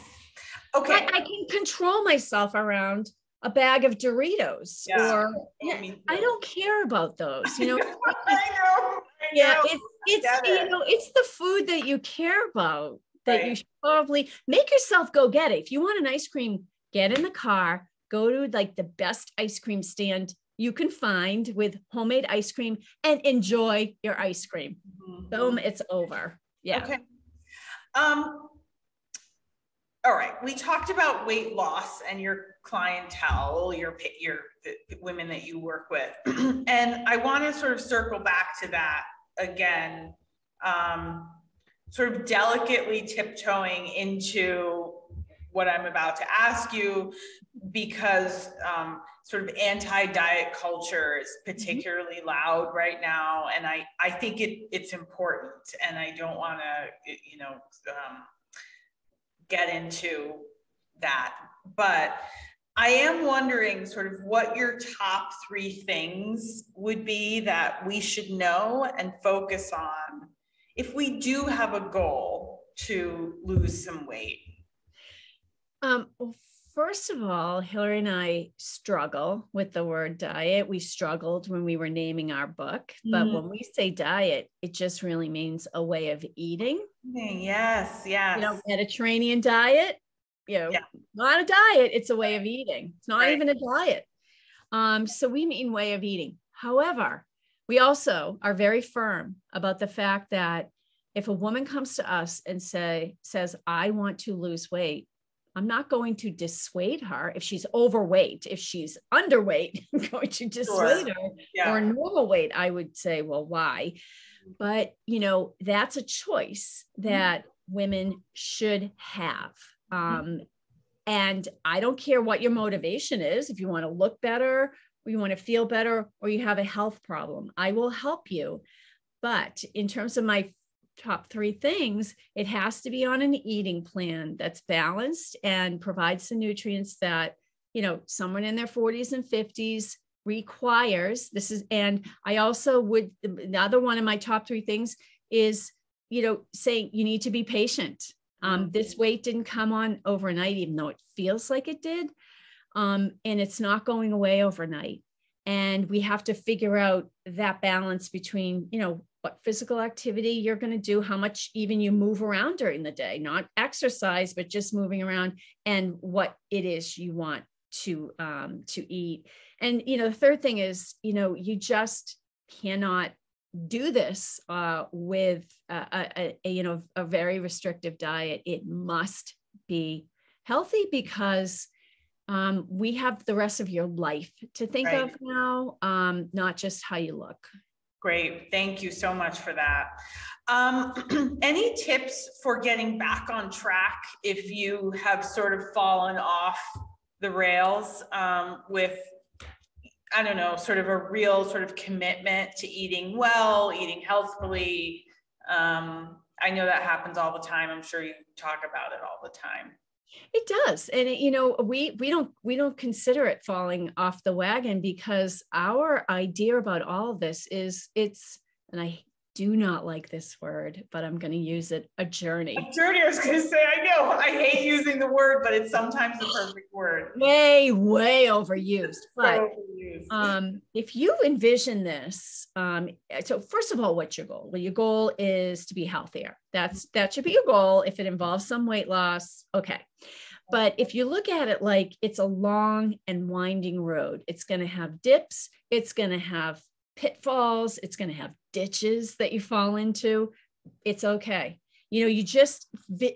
Okay. But I can control myself around a bag of Doritos yeah. or, yeah, I don't care about those, you know? I know, I know. Yeah, it's, it's you know, it's the food that you care about that right. you should probably make yourself go get it. If you want an ice cream, get in the car, go to like the best ice cream stand you can find with homemade ice cream and enjoy your ice cream. Mm-hmm. Boom, it's over. Yeah. Okay. Um, all right. We talked about weight loss and your clientele, your, your the women that you work with. And I want to sort of circle back to that again, um, sort of delicately tiptoeing into what I'm about to ask you, because um, sort of anti-diet culture is particularly mm-hmm. loud right now. And I, I think it, it's important, and I don't want to, you know, um, get into that. But I am wondering sort of what your top three things would be that we should know and focus on if we do have a goal to lose some weight. Um, well, first of all, Hilary and I struggle with the word diet. We struggled when we were naming our book, but mm-hmm. when we say diet, it just really means a way of eating. Yes, yes. You know, Mediterranean diet, you know, yeah. not a diet, it's a way of eating. It's not right. even a diet. Um, so we mean way of eating. However, we also are very firm about the fact that if a woman comes to us and say, says, I want to lose weight, I'm not going to dissuade her if she's overweight. If she's underweight, I'm going to dissuade sure. her. Yeah. Or normal weight, I would say, well, why? But, you know, that's a choice that mm-hmm. women should have. Um, mm-hmm. And I don't care what your motivation is. If you want to look better, or you want to feel better, or you have a health problem, I will help you. But in terms of my top three things, it has to be on an eating plan that's balanced and provides the nutrients that, you know, someone in their forties and fifties requires. This is, and I also would, another one of my top three things is, you know, saying you need to be patient. Um, this weight didn't come on overnight, even though it feels like it did. um, and it's not going away overnight. And we have to figure out that balance between, you know, what physical activity you're going to do, how much even you move around during the day, not exercise, but just moving around, and what it is you want to, um, to eat. And, you know, the third thing is, you know, you just cannot do this uh, with uh, a, a, you know, a very restrictive diet. It must be healthy, because Um, we have the rest of your life to think right. of now, um, not just how you look. Great. Thank you so much for that. Um, any tips for getting back on track if you have sort of fallen off the rails um, with, I don't know, sort of a real sort of commitment to eating well, eating healthfully? Um, I know that happens all the time. I'm sure you talk about it all the time. It does. And, you know, we, we don't, we don't consider it falling off the wagon, because our idea about all of this is it's, and I do not like this word, but I'm going to use it, a journey. A journey, I was going to say, I know, I hate using the word, but it's sometimes the perfect word. Way, way overused. But overused. Um, if you envision this, um, so first of all, what's your goal? Well, your goal is to be healthier. That's, that should be your goal. If it involves some weight loss, okay. But if you look at it like it's a long and winding road, it's going to have dips, it's going to have pitfalls, it's going to have ditches that you fall into. It's okay. You know, you just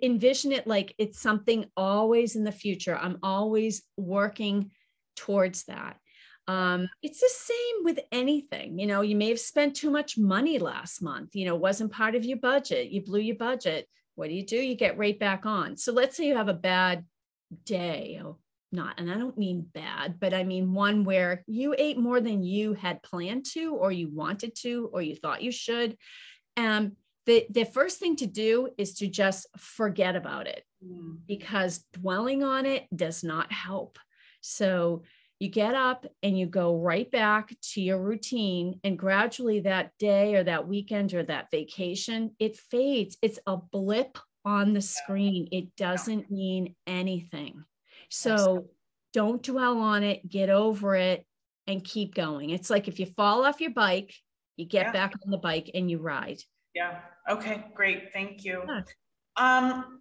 envision it like it's something always in the future. I'm always working towards that. Um, it's the same with anything. You know, you may have spent too much money last month, you know, it wasn't part of your budget. You blew your budget. What do you do? You get right back on. So let's say you have a bad day, or not, and I don't mean bad, but I mean one where you ate more than you had planned to, or you wanted to, or you thought you should. Um, the, the first thing to do is to just forget about it, because dwelling on it does not help. So you get up and you go right back to your routine, and gradually that day or that weekend or that vacation, it fades. It's a blip on the screen. It doesn't mean anything. So don't dwell on it, get over it, and keep going. It's like if you fall off your bike, you get yeah. back on the bike and you ride. Yeah. Okay, great. Thank you. Yeah. Um,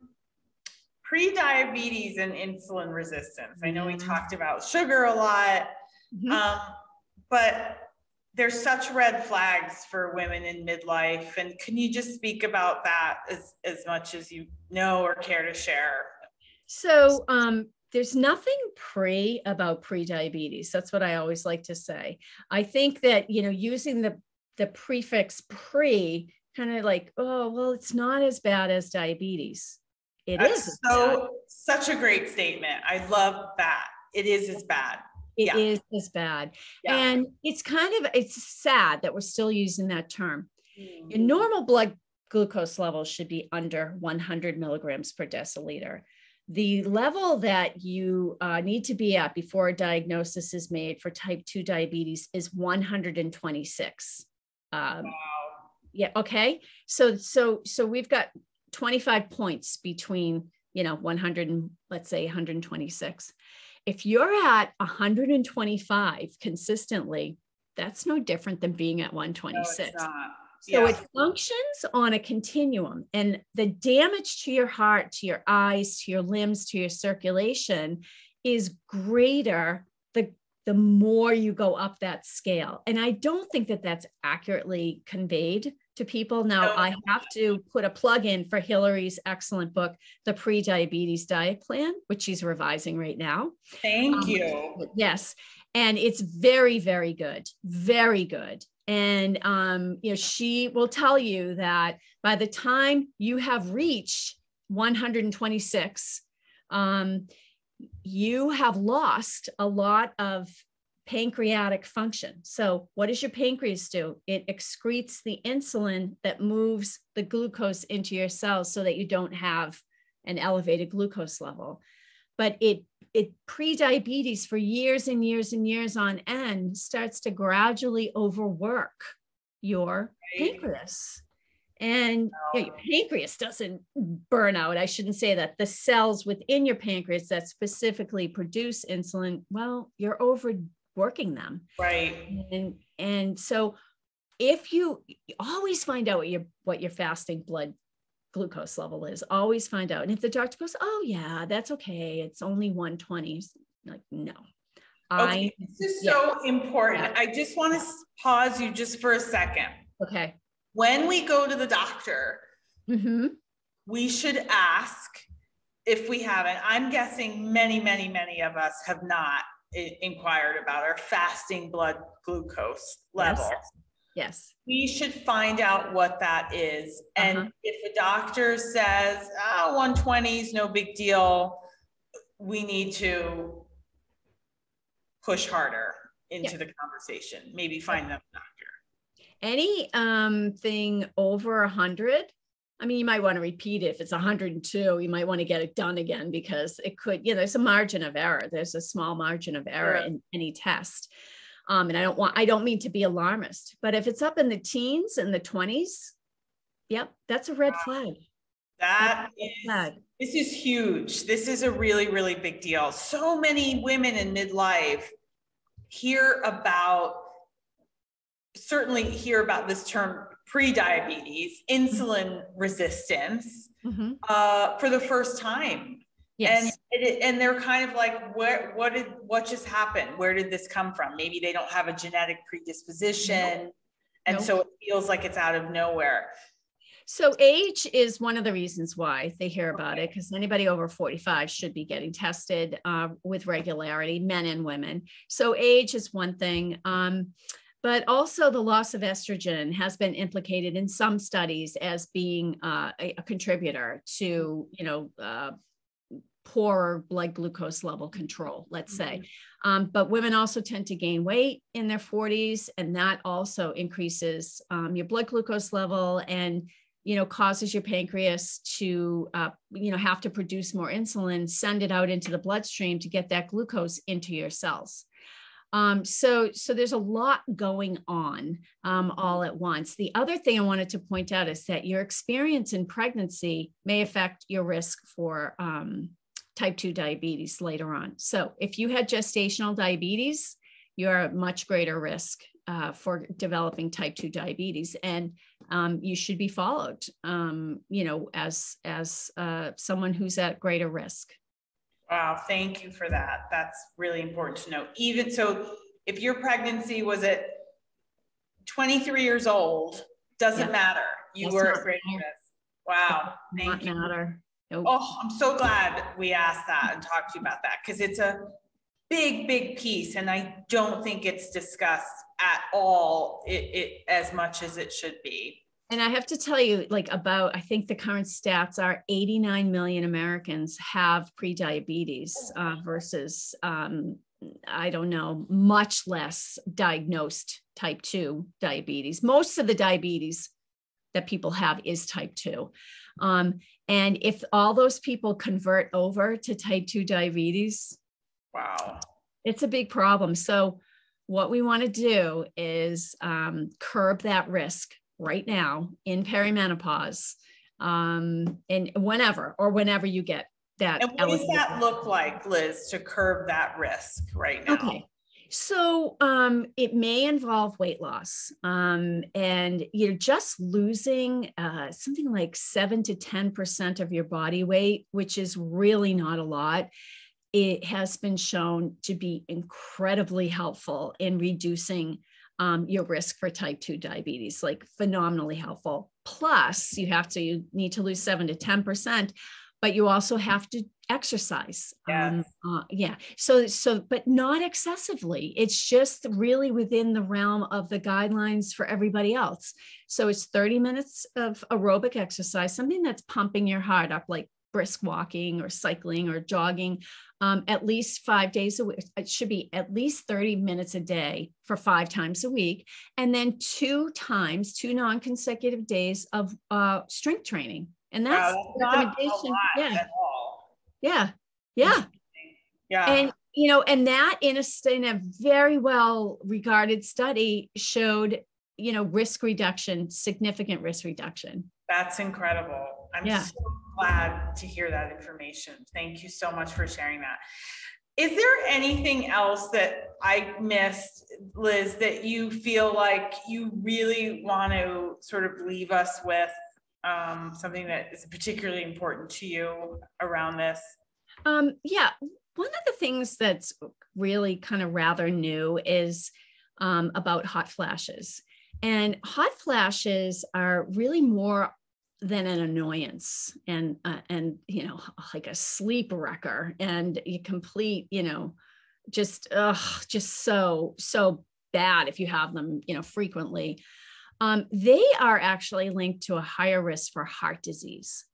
pre-diabetes and insulin resistance. I know we talked about sugar a lot, mm-hmm. um, but there's such red flags for women in midlife. And can you just speak about that as, as much as you know or care to share? So, um, there's nothing pre about pre-diabetes. That's what I always like to say. I think that, you know, using the, the prefix pre kind of like, oh, well, it's not as bad as diabetes. It That's is. So such a great statement. I love that. It is as bad. It yeah. is as bad. Yeah. And it's kind of, it's sad that we're still using that term. Mm. Your normal blood glucose level should be under one hundred milligrams per deciliter. The level that you uh, need to be at before a diagnosis is made for type two diabetes is one hundred twenty-six. Um, wow. Yeah. Okay. So, so, so we've got twenty-five points between, you know, one hundred and let's say one hundred twenty-six. If you're at one hundred twenty-five consistently, that's no different than being at one twenty-six. No, it's not. So yeah. it functions on a continuum, and the damage to your heart, to your eyes, to your limbs, to your circulation is greater the, the more you go up that scale. And I don't think that that's accurately conveyed to people. Now, I have to put a plug in for Hilary's excellent book, The Pre-Diabetes Diet Plan, which she's revising right now. Thank um, you. Yes. And it's very, very good. Very good. And, um, you know, she will tell you that by the time you have reached one hundred twenty-six, um, you have lost a lot of pancreatic function. So what does your pancreas do? It excretes the insulin that moves the glucose into your cells so that you don't have an elevated glucose level. But it it pre-diabetes for years and years and years on end starts to gradually overwork your pancreas. And you know, your pancreas doesn't burn out. I shouldn't say that. The cells within your pancreas that specifically produce insulin, well, you're overworking them. Right. And, and so if you always find out what your, what your fasting blood glucose level is, always find out. And if the doctor goes, oh yeah, that's okay, it's only one twenty, like, no. Okay, I, this is yes. so important. Yeah. I just want to pause you just for a second. Okay. When we go to the doctor, mm-hmm. we should ask if we haven't. I'm guessing many, many, many of us have not inquired about our fasting blood glucose level. Yes. Yes. We should find out what that is. And uh-huh. if a doctor says, oh, one twenty is no big deal, we need to push harder into yeah. the conversation, maybe find them a doctor. Any um, thing over one hundred, I mean, you might want to repeat it. If it's one hundred two, you might want to get it done again, because it could, you know, there's a margin of error. There's a small margin of error yeah. in any test. Um, and I don't want, I don't mean to be alarmist, but if it's up in the teens and the twenties, yep, that's a red wow. flag. That is, flag. This is huge. This is a really, really big deal. So many women in midlife hear about, certainly hear about this term pre-diabetes, insulin resistance, mm-hmm. uh, for the first time. Yes. And, it, and they're kind of like, where, what did, what just happened? Where did this come from? Maybe they don't have a genetic predisposition. Nope. And nope. so it feels like it's out of nowhere. So age is one of the reasons why they hear about okay. it, because anybody over forty-five should be getting tested uh, with regularity, men and women. So age is one thing. Um, But also the loss of estrogen has been implicated in some studies as being uh, a, a contributor to, you know, uh, poorer blood glucose level control, let's say. Um, but women also tend to gain weight in their forties, and that also increases um, your blood glucose level and, you know, causes your pancreas to, uh, you know, have to produce more insulin, send it out into the bloodstream to get that glucose into your cells. Um, so, so there's a lot going on um, all at once. The other thing I wanted to point out is that your experience in pregnancy may affect your risk for um, type two diabetes later on. So if you had gestational diabetes, you're at much greater risk uh, for developing type two diabetes, and um, you should be followed, um, you know, as, as uh, someone who's at greater risk. Wow, thank you for that. That's really important to know. Even so, if your pregnancy was at twenty-three years old, doesn't yeah. matter. You That's were at great risk. Wow, thank you. Matter. Nope. Oh, I'm so glad we asked that and talked to you about that, because it's a big, big piece, and I don't think it's discussed at all it, it, as much as it should be. And I have to tell you, like, about, I think the current stats are eighty-nine million Americans have prediabetes uh, versus, um, I don't know, much less diagnosed type two diabetes. Most of the diabetes that people have is type two. Um, and if all those people convert over to type two diabetes, wow, it's a big problem. So what we want to do is um, curb that risk right now in perimenopause, um, and whenever, or whenever you get that. And what does that look like, Liz, to curb that risk right now? Okay. So um, it may involve weight loss, um, and you're just losing uh, something like seven to ten percent of your body weight, which is really not a lot. It has been shown to be incredibly helpful in reducing Um, your risk for type two diabetes, like phenomenally helpful. Plus, you have to, you need to lose seven to ten percent, but you also have to exercise. Yes. Um, uh, yeah. So, so, but not excessively. It's just really within the realm of the guidelines for everybody else. So it's thirty minutes of aerobic exercise, something that's pumping your heart up, like brisk walking or cycling or jogging, um, at least five days a week. It should be at least thirty minutes a day for five times a week. And then two times, two non-consecutive days of uh, strength training. And that's wow, recommendation. Not a lot yeah. at all. Yeah. Yeah. Yeah. And, you know, and that in a, in a very well regarded study showed you know, risk reduction, significant risk reduction. That's incredible. I'm yeah. so glad to hear that information. Thank you so much for sharing that. Is there anything else that I missed, Liz, that you feel like you really want to sort of leave us with, um, something that is particularly important to you around this? Um, yeah. One of the things that's really kind of rather new is um, about hot flashes. And hot flashes are really more than an annoyance and, uh, and, you know, like a sleep wrecker and you complete, you know, just, ugh, just so, so bad if you have them, you know, frequently. Um, they are actually linked to a higher risk for heart disease.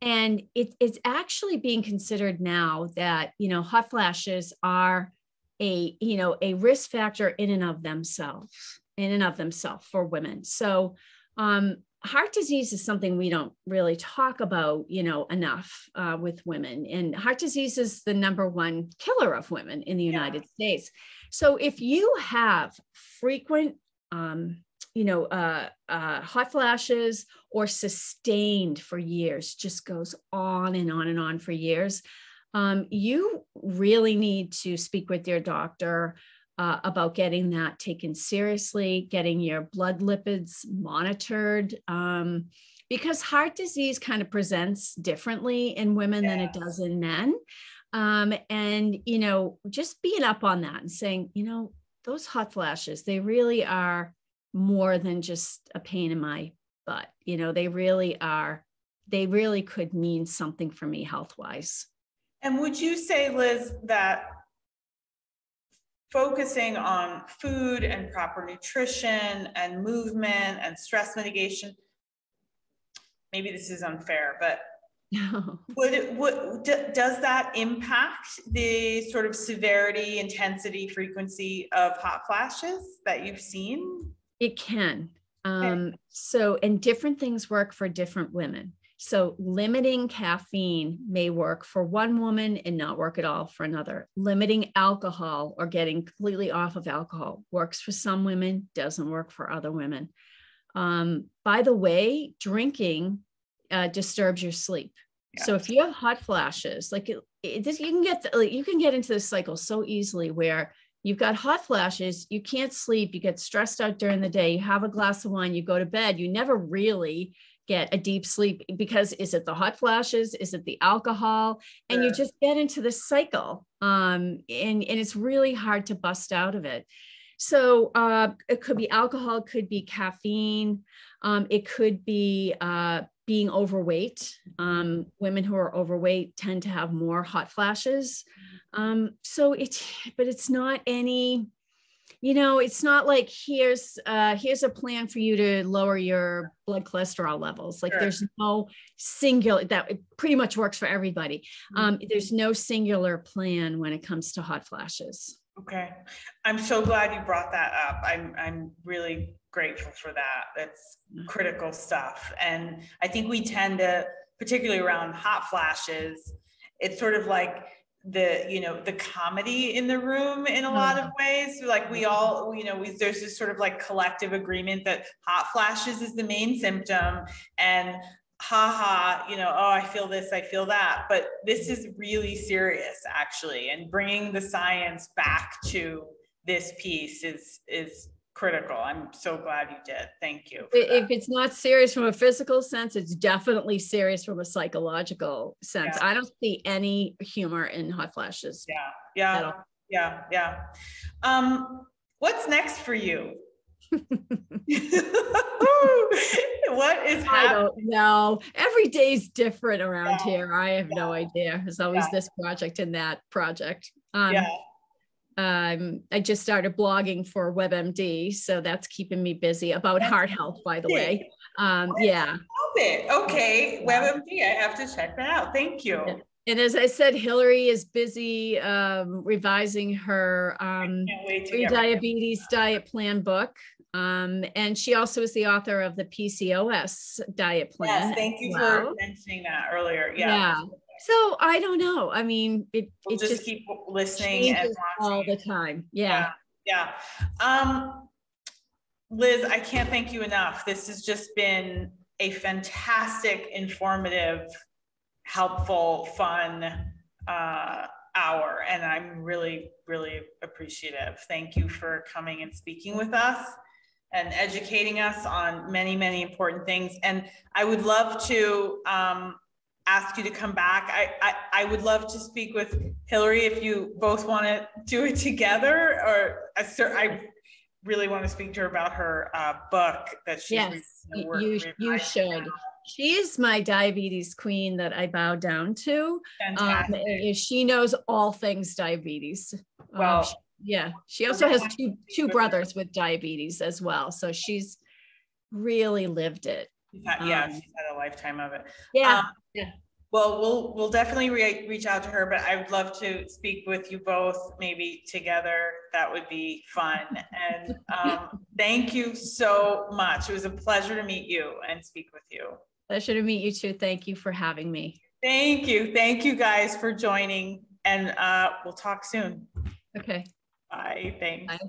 And it, it's actually being considered now that, you know, hot flashes are a, you know, a risk factor in and of themselves, in and of themselves for women. So um, heart disease is something we don't really talk about, you know, enough uh, with women. And heart disease is the number one killer of women in the United yeah. States. So if you have frequent, um, you know, uh, uh, hot flashes or sustained for years, just goes on and on and on for years, um, you really need to speak with your doctor uh, about getting that taken seriously, getting your blood lipids monitored, um, because heart disease kind of presents differently in women yeah. than it does in men. Um, and, you know, just being up on that and saying, you know, those hot flashes, they really are more than just a pain in my butt. You know, they really are, they really could mean something for me health-wise. And would you say, Liz, that focusing on food and proper nutrition and movement and stress mitigation, maybe this is unfair, but no. would it, would, does that impact the sort of severity, intensity, frequency of hot flashes that you've seen? It can. Um, so, and different things work for different women. So limiting caffeine may work for one woman and not work at all for another. Limiting alcohol or getting completely off of alcohol works for some women, doesn't work for other women. Um, by the way, drinking uh, disturbs your sleep. Yeah. So if you have hot flashes, like it, it, this, you can get the, like, you can get into this cycle so easily where you've got hot flashes, you can't sleep, you get stressed out during the day, you have a glass of wine, you go to bed, you never really get a deep sleep because is it the hot flashes? Is it the alcohol? And sure. you just get into this cycle. Um, and, and it's really hard to bust out of it. So uh, it could be alcohol, it could be caffeine, um, it could be uh, being overweight. Um, women who are overweight tend to have more hot flashes. Um, so it, but it's not any, you know, it's not like here's uh, here's a plan for you to lower your blood cholesterol levels. Like sure. there's no singular, that it pretty much works for everybody. Um, there's no singular plan when it comes to hot flashes. Okay. I'm so glad you brought that up. I'm, I'm really grateful for that. That's critical stuff. And I think we tend to, particularly around hot flashes, it's sort of like the, you know, the comedy in the room in a lot of ways. Like we all, you know, we, there's this sort of like collective agreement that hot flashes is the main symptom and ha ha, you know, oh, I feel this, I feel that, but this is really serious actually. And bringing the science back to this piece is, is critical. I'm so glad you did. Thank you. If it's not serious from a physical sense, it's definitely serious from a psychological sense. Yeah. I don't see any humor in hot flashes. Yeah. Yeah. Yeah. Yeah. Um, what's next for you? What is happening? I don't know. Every day's different around yeah. here. I have yeah. no idea. There's always yeah. this project and that project. Um, yeah. um, I just started blogging for WebMD, so that's keeping me busy about that's heart health, by the way. Um, yeah. It. Okay, WebMD, I have to check that out. Thank you. Yeah. And as I said, Hilary is busy um, revising her um, Pre-Diabetes Diet Plan book. Um, and she also is the author of the P C O S Diet Plan. Yes, thank you wow. for mentioning that earlier. Yeah. yeah. So I don't know. I mean, it, we'll it just, just keep listening and watching all the time. Yeah. Yeah. yeah. Um, Liz, I can't thank you enough. This has just been a fantastic, informative, helpful, fun uh, hour. And I'm really, really appreciative. Thank you for coming and speaking with us and educating us on many, many important things. And I would love to um, ask you to come back. I, I, I would love to speak with Hilary if you both want to do it together, or I really want to speak to her about her uh, book that she's yes, you, work you, you should. Now. She's my diabetes queen that I bow down to. Um, she knows all things diabetes. Well, um, she, yeah. She also has two, two brothers with diabetes as well. So she's really lived it. Yeah, yeah um, she's had a lifetime of it. Yeah. Um, yeah. Well, we'll we'll definitely re reach out to her, but I would love to speak with you both maybe together. That would be fun. And um, thank you so much. It was a pleasure to meet you and speak with you. Pleasure to meet you too. Thank you for having me. Thank you. Thank you guys for joining, and uh, we'll talk soon. Okay. Bye. Thanks. Bye.